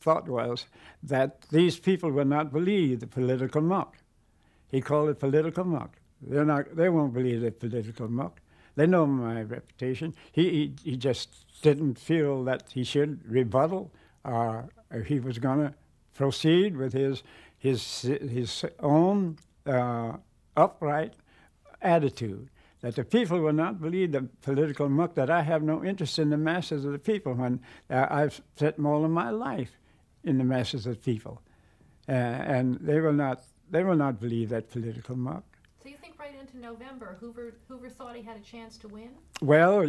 thought was that these people will not believe the political muck. He called it political muck. They won't believe the political muck. They know my reputation. He just didn't feel that he should rebuttal, or he was going to proceed with his own upright attitude, that the people will not believe the political muck, that I have no interest in the masses of the people when I've spent all of my life in the masses of people. And they will not believe that political muck. So you think right into November, Hoover thought he had a chance to win? Well,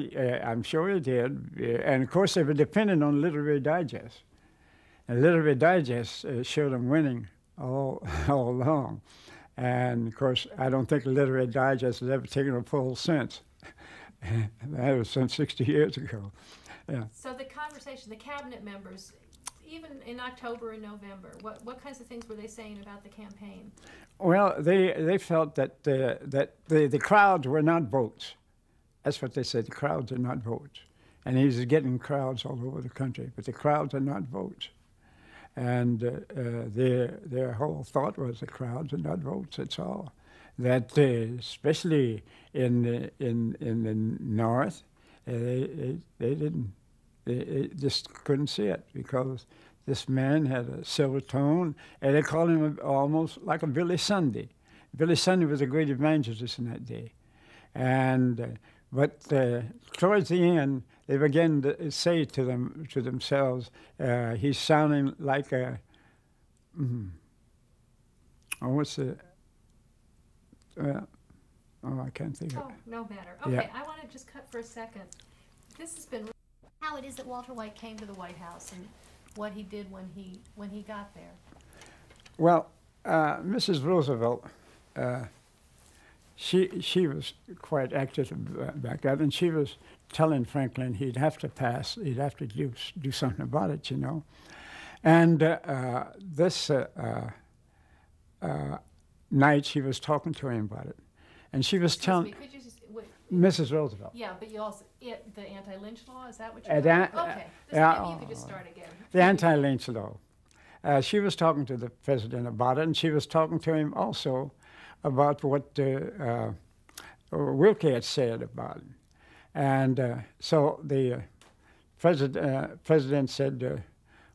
I'm sure he did. And of course, they were dependent on Literary Digest. And Literary Digest showed him winning all along. And, of course, I don't think Literary Digest has ever taken a poll since. That was since 60 years ago. Yeah. So the conversation, the cabinet members, even in October and November, what kinds of things were they saying about the campaign? Well, they felt that, the crowds were not votes. That's what they said, the crowds are not votes. And he was getting crowds all over the country, but the crowds are not votes. And their whole thought was the crowds and not votes. That's all. That especially in the North, they just couldn't see it because this man had a silver tone, and they called him almost like a Billy Sunday. Billy Sunday was a great evangelist in that day, and but towards the end, they began to say to themselves, he's sounding like a, I can't think of it. Oh, no matter. Okay, yeah. I want to just cut for a second. This has been how it is that Walter White came to the White House and what he did when he got there. Well, Mrs. Roosevelt, she was quite active back then, and she was telling Franklin he'd have to pass, he'd have to do something about it, you know. And this night she was talking to him about it, and she was telling Mrs. Roosevelt. Yeah, but you also, the anti-lynch law, is that what you're talking about? Okay, maybe you could just start again. The anti-lynch law. She was talking to the president about it, and she was talking to him also about what Wilkie had said about it. And so the president said,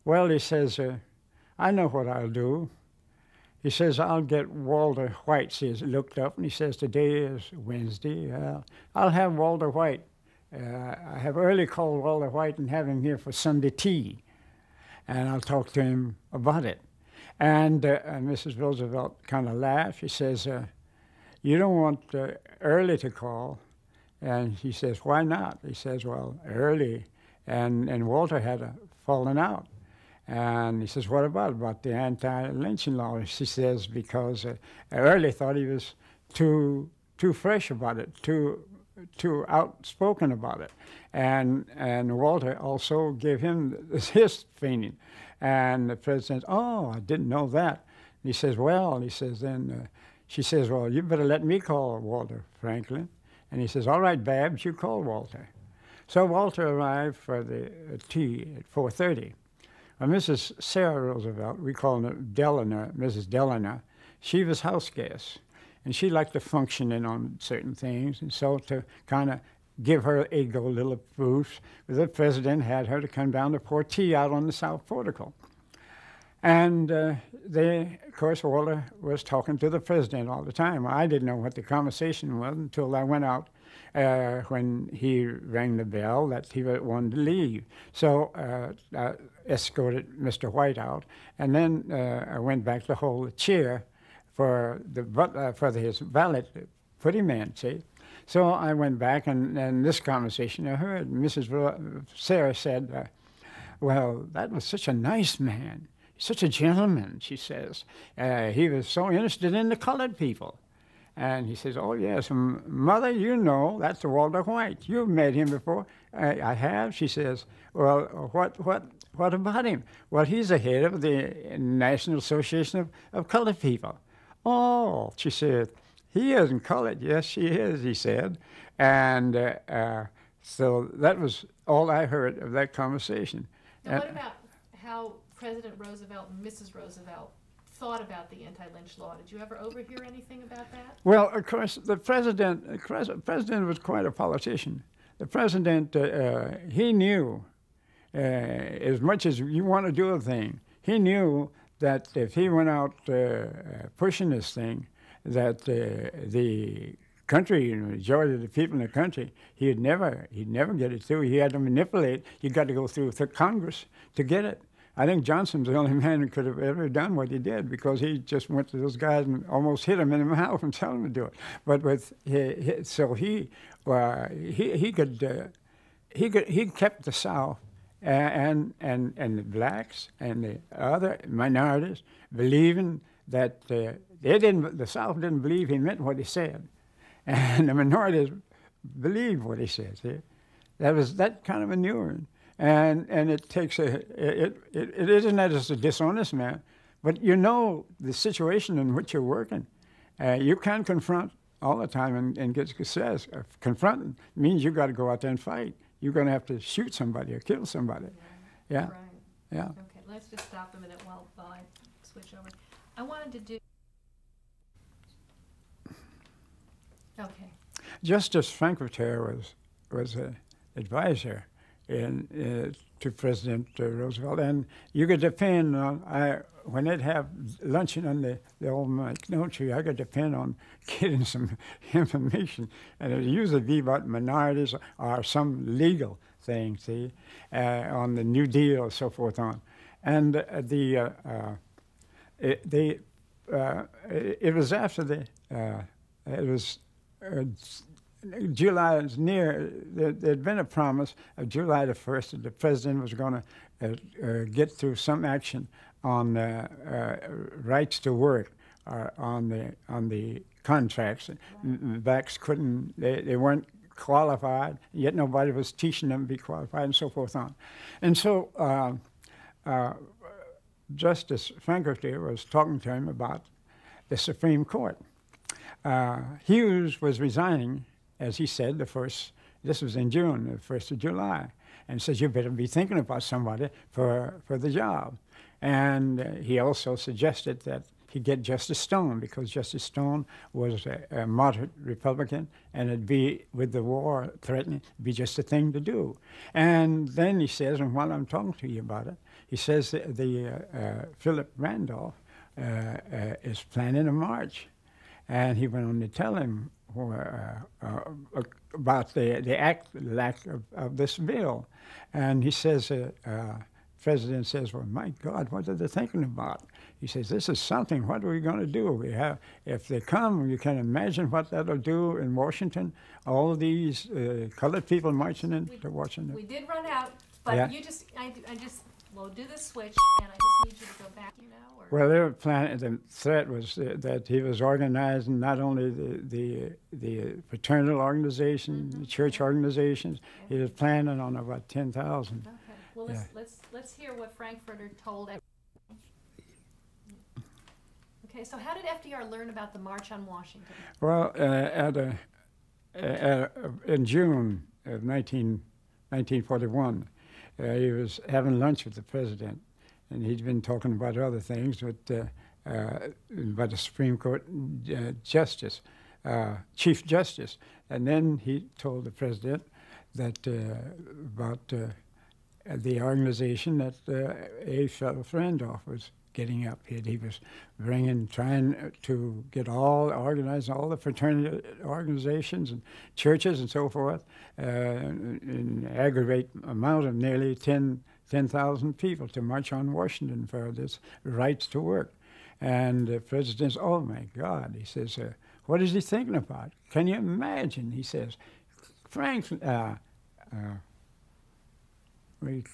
well, he says, I know what I'll do. He says, I'll get Walter White. He looked up and he says, today is Wednesday. I'll have Walter White. I have Early called Walter White and have him here for Sunday tea. And I'll talk to him about it. And Mrs. Roosevelt kind of laughed. She says, you don't want Early to call. And he says, why not? He says, well, Early and Walter had a fallen out. And he says, what about the anti-lynching law? She says, because Early thought he was too fresh about it, too outspoken about it. And Walter also gave him his opinion. And the president, oh, I didn't know that. And he says, well, he says, then she says, well, you better let me call Walter Franklin. And he says, all right, Babs, you call Walter. So Walter arrived for the tea at 4:30. Well, Mrs. Sarah Roosevelt, we call her Delano, Mrs. Delano, she was house guest. And she liked to function in on certain things. And so to kind of give her ego little proofs, the president had her to come down to pour tea out on the south portico. And they, of course, Walter was talking to the president all the time. I didn't know what the conversation was until I went out when he rang the bell that he wanted to leave. So I escorted Mr. White out, and then I went back to hold the chair for the butler, for his valet to put him in, see? So I went back, and this conversation I heard. Mrs. Sarah said, well, that was such a nice man. Such a gentleman, she says. He was so interested in the colored people. And he says, oh, yes, Mother, you know, that's Walter White. You've met him before. I have, she says. Well, what about him? Well, he's the head of the National Association of Colored People. Oh, she said, he isn't colored. Yes, she is, he said. And so that was all I heard of that conversation. Now, what about how President Roosevelt and Mrs. Roosevelt thought about the anti-lynch law. Did you ever overhear anything about that? Well, of course, the president was quite a politician. The president, he knew, as much as you want to do a thing, he knew that if he went out pushing this thing, that the country, the majority of the people in the country, he'd never get it through. He had to manipulate. He got to go through Congress to get it. I think Johnson's the only man who could have ever done what he did, because he just went to those guys and almost hit him in the mouth and told him to do it. But with he kept the South and the blacks and the other minorities believing that the South didn't believe he meant what he said, and the minorities believed what he said. See? That was that kind of maneuvering. And it takes a, it isn't that it's a dishonest man, but you know the situation in which you're working. You can't confront all the time and get success. Confronting means you've got to go out there and fight. You're going to have to shoot somebody or kill somebody. Yeah. Yeah. Right. Yeah. Okay, let's just stop a minute while I switch over. I wanted to do... Okay. Justice Frankfurter was an advisor to President Roosevelt, and you could depend on, when they'd have luncheon on the old McNaught tree, I could depend on getting some information, and it would usually be about minorities or some legal thing, see, on the New Deal and so forth on. And it was after the, it was July was near. There had been a promise of July the 1st that the president was going to get through some action on rights to work, on the contracts. Wow. Blacks couldn't. They weren't qualified. Yet nobody was teaching them to be qualified, and so forth on. And so Justice Frankfurter was talking to him about the Supreme Court. Hughes was resigning. As he said, this was in June, the 1st of July, and says, you better be thinking about somebody for the job. And he also suggested that he get Justice Stone, because Justice Stone was a moderate Republican, and it'd be, with the war threatening, be just a thing to do. And then he says, and while I'm talking to you about it, he says Philip Randolph is planning a march. And he went on to tell him about the lack of this bill. And he says, President says, well, my God, what are they thinking about? He says, this is something. What are we going to do? We have, if they come, you can imagine what that'll do in Washington. All these colored people marching into Washington. We did run out, but yeah. You just, I just, we'll do the switch, and I just need you to go back, you know. Well, they were planning, the threat was that he was organizing not only the fraternal organization, mm-hmm. the church organizations, okay. He was planning on about 10,000. Okay. Well, yeah. let's hear what Frankfurter told everyone. Okay, so how did FDR learn about the March on Washington? Well, in June of 1941, he was having lunch with the president. And he'd been talking about other things, but about the Supreme Court Justice, Chief Justice. And then he told the president that about the organization that A. Philip Randolph was getting up. He was trying to get organize all the fraternity organizations and churches and so forth, and aggregate amount of nearly 10,000 people to march on Washington for this rights to work. And the president's, oh my God, he says, what is he thinking about? Can you imagine? He says,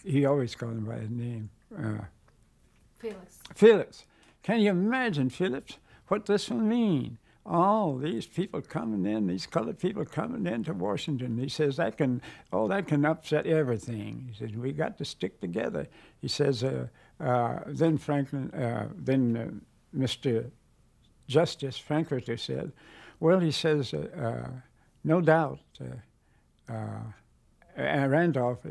he always called him by his name. Phillips. Phillips. Can you imagine, Phillips, what this will mean? All these people coming in, these colored people coming into Washington. He says, that can upset everything. He says, we got to stick together. He says, then Mr. Justice Frankfurter said, well, he says, no doubt Randolph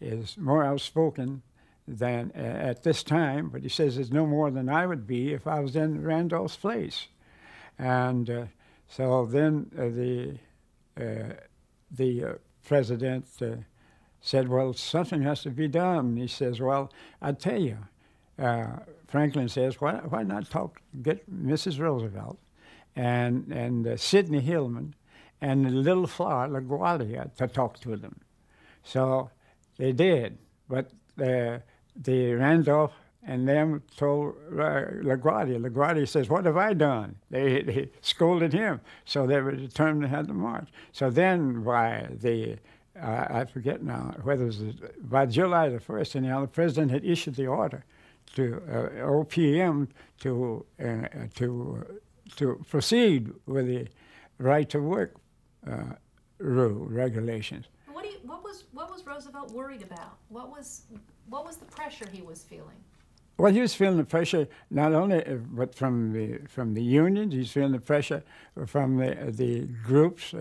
is more outspoken than at this time, but he says it's no more than I would be if I was in Randolph's place. And so then the president said, well, something has to be done. And he says, well, I tell you, Franklin says, why not get Mrs. Roosevelt and Sidney Hillman and the little flower, LaGuardia, to talk to them. So they did, but the Randolph and them told LaGuardia. LaGuardia says, what have I done? They scolded him, so they were determined to have the march. So then by the, I forget now, whether it was by July the 1st, and now the president had issued the order to OPM to proceed with the right-to-work rule, regulations. What was Roosevelt worried about? What was the pressure he was feeling? Well, he was feeling the pressure not only but from the unions. He's feeling the pressure from the groups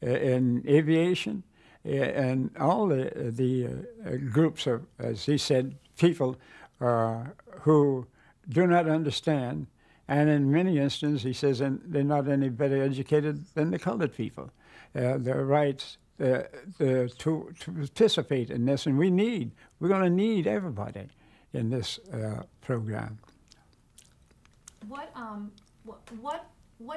in aviation and all the groups of, as he said, people who do not understand. And in many instances, he says, and they're not any better educated than the colored people. Their rights. To participate in this, and we're going to need everybody in this program. What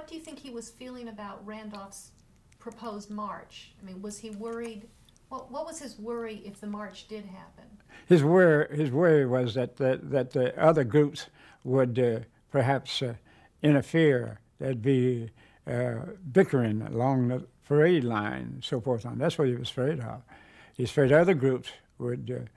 do you think he was feeling about Randolph's proposed march? I mean, was he worried? What was his worry if the march did happen? His worry was that the other groups would perhaps interfere. There'd be bickering along the parade line and so forth on. That's what he was afraid of. He's afraid other groups would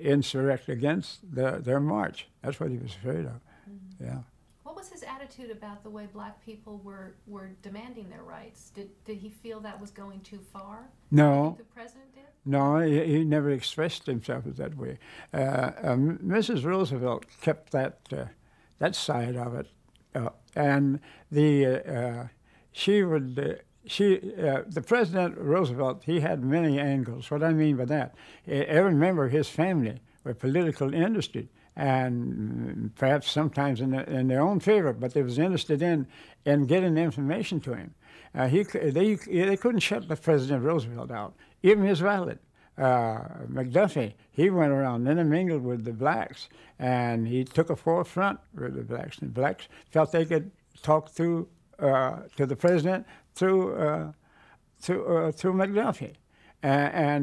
insurrect against their march. That's what he was afraid of. Mm-hmm. Yeah. What was his attitude about the way black people were demanding their rights? Did he feel that was going too far? No. The president did? No, he never expressed himself that way. Mrs. Roosevelt kept that side of it, and she would. The President Roosevelt, he had many angles. What I mean by that, every member of his family were political interested, and perhaps sometimes in their own favor, but they was interested in getting information to him. They couldn't shut the President Roosevelt out. Even his valet, McDuffie, he went around intermingled with the blacks, and he took a forefront with the blacks. And the blacks felt they could talk through to the president through McDuffie, and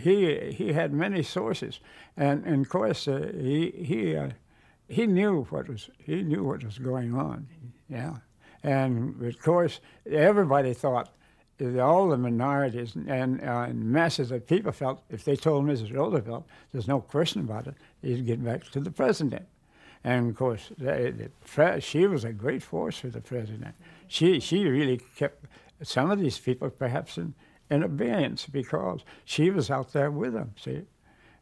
he had many sources, and of course he knew what was going on, yeah. And of course everybody thought, all the minorities and masses of people felt, if they told Mrs. Roosevelt, there's no question about it, he'd get back to the president. And of course, she was a great force for the president. She really kept some of these people perhaps in abeyance because she was out there with them, see?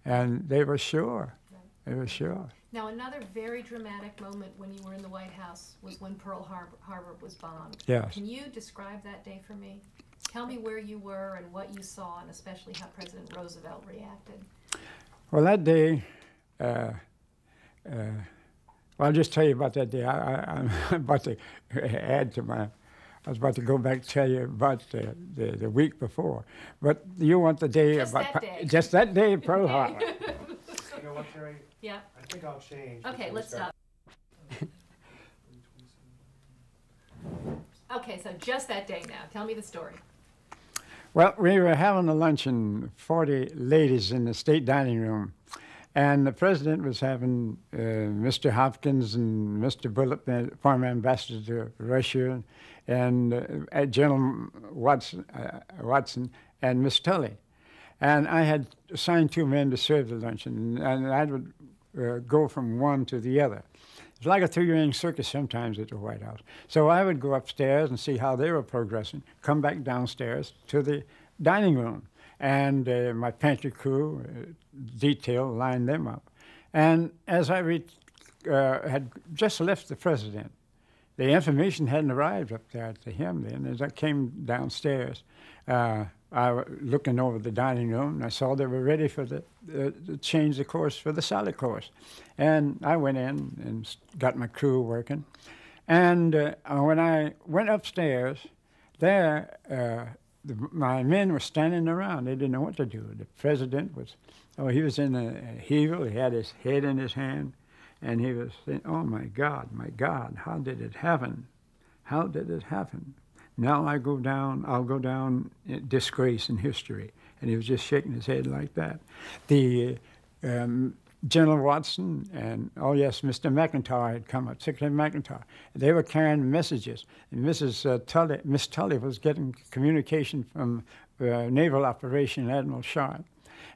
And they were sure. Right. They were sure. Now, another very dramatic moment when you were in the White House was when Pearl Harbor was bombed. Yes. Can you describe that day for me? Tell me where you were and what you saw, and especially how President Roosevelt reacted. Well, that day, well, I'll just tell you about that day. I'm about to add to my, I was about to go back and tell you about the week before. But you want the day just about... That day. Just that day, Pearl Harbor. You know what, Terry? Yeah. I think I'll change. Okay, let's stop. Okay, so just that day now. Tell me the story. Well, we were having a luncheon, 40 ladies in the state dining room. And the president was having Mr. Hopkins and Mr. Bullitt, the former ambassador to Russia, and General Watson and Miss Tully. And I had assigned two men to serve the luncheon, and I would go from one to the other. It's like a three-ring circus sometimes at the White House. So I would go upstairs and see how they were progressing, come back downstairs to the dining room. And my pantry crew detail lined them up. And as I had just left the president, The information hadn't arrived up there to him then. As I came downstairs, I was looking over the dining room, and I saw they were ready for the change the course for the solid course. And I went in and got my crew working. And when I went upstairs, there, my men were standing around. They didn't know what to do. The president was, oh, he was in a heaval. He had his head in his hand. And he was saying, oh, my God, how did it happen? How did it happen? Now I go down, I'll go down in disgrace in history. And he was just shaking his head like that. The General Watson and, oh yes, Mr. McIntyre had come up, Secretary McIntyre. They were carrying messages. And Miss Tully was getting communication from Naval Operation Admiral Sharp.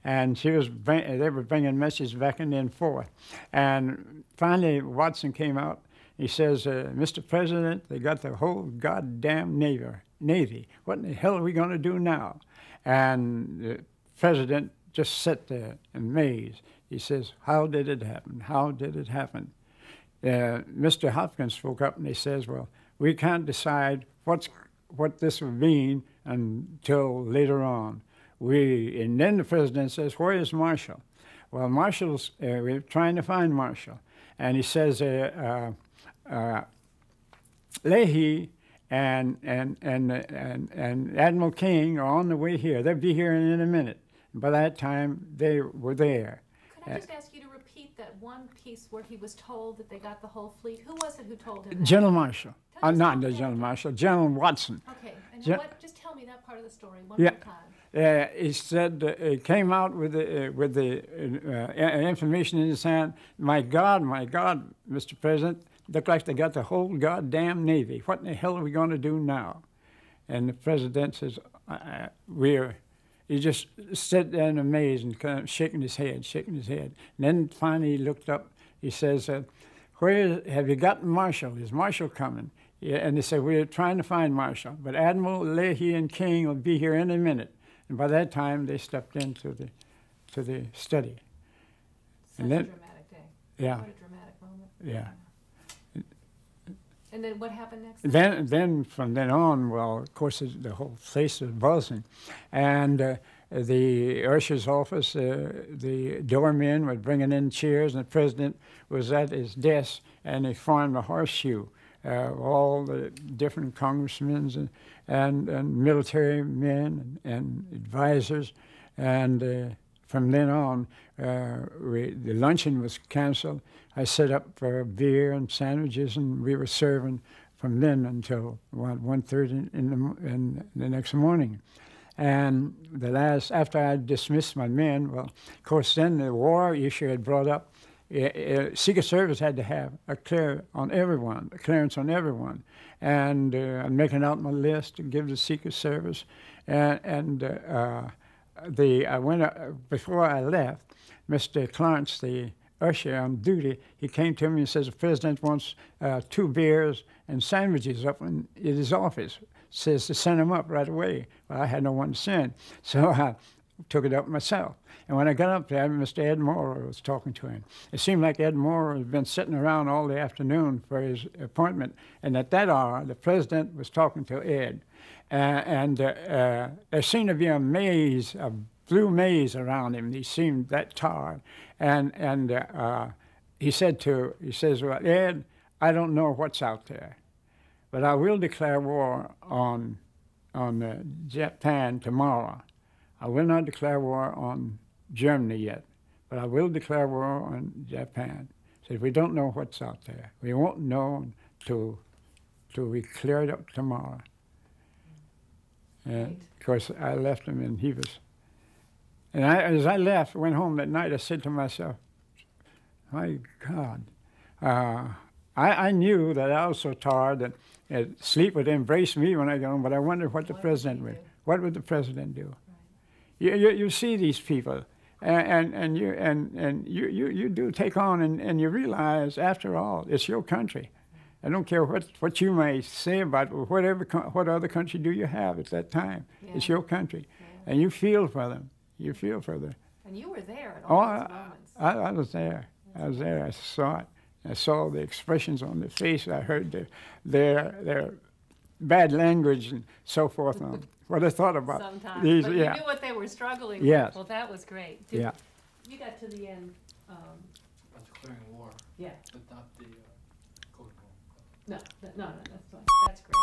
And she was, they were bringing messages back and forth. And finally, Watson came out. He says, Mr. President, they got the whole goddamn Navy. What in the hell are we going to do now? And the president just sat there amazed. He says, how did it happen? How did it happen? Mr. Hopkins spoke up and he says, well, we can't decide what this will mean until later on. And then the president says, where is Marshall? Well, Marshall's, we're trying to find Marshall. And he says, Leahy and Admiral King are on the way here. They'll be here in a minute. And by that time, they were there. Could I just ask you to repeat that one piece where he was told that they got the whole fleet? Who was it who told him that? General Marshall. Not the General Marshall, General Watson. Okay. And just tell me that part of the story one more time. He said, he came out with the information in his hand. My God, Mr. President, looked like they got the whole goddamn Navy. What in the hell are we going to do now? And the president says, he just sat there in amaze and kind of shaking his head, And then finally he looked up. He says, have you gotten Marshall? Is Marshall coming? Yeah, and they said, we're trying to find Marshall, but Admiral Leahy and King will be here any minute. And by that time, they stepped into the study. Such a dramatic day. Yeah. What a dramatic moment. Yeah. And then what happened next? Then from then on, well, of course, the whole place was buzzing, and the usher's office, the doormen were bringing in chairs, and the president was at his desk, and they formed a horseshoe. All the different congressmen and military men and advisors. And from then on, the luncheon was canceled. I set up for beer and sandwiches, and we were serving from then until 1:30 in the next morning. And the last, after I dismissed my men, well, of course, then the war issue had brought up. Secret Service had to have a clearance on everyone. And I'm making out my list to give the Secret Service. Before I left, Mr. Clarence, the usher on duty, he came to me and says, the president wants 2 beers and sandwiches up in his office. Says to send them up right away. Well, I had no one to send. So I took it up myself. And when I got up there, Mr. Ed Morrow was talking to him. It seemed like Ed Morrow had been sitting around all the afternoon for his appointment. And at that hour, the president was talking to Ed. There seemed to be a maze, a blue maze around him. He seemed that tired. He said well, Ed, I don't know what's out there, but I will declare war on Japan tomorrow. I will not declare war on Germany yet, but I will declare war on Japan. So we don't know what's out there. We won't know till we clear it up tomorrow. And of course, I left him, and he was. And as I left, went home that night, I said to myself, my God. I knew that I was so tired that sleep would embrace me when I got home, but I wondered what the president would. What would the president do? You see these people, and you do take on, and you realize, after all, it's your country. I don't care what you may say about what other country do you have at that time. Yeah. It's your country, and you feel for them. You feel for them. And you were there at all those moments. I was there. I saw it. I saw the expressions on their face. I heard their bad language and so forth, and what I thought about these. But you knew what they were struggling with. Well, that was great. You got to the end. About declaring war. Yeah. But not the Cold War. No, that's fine. That's great.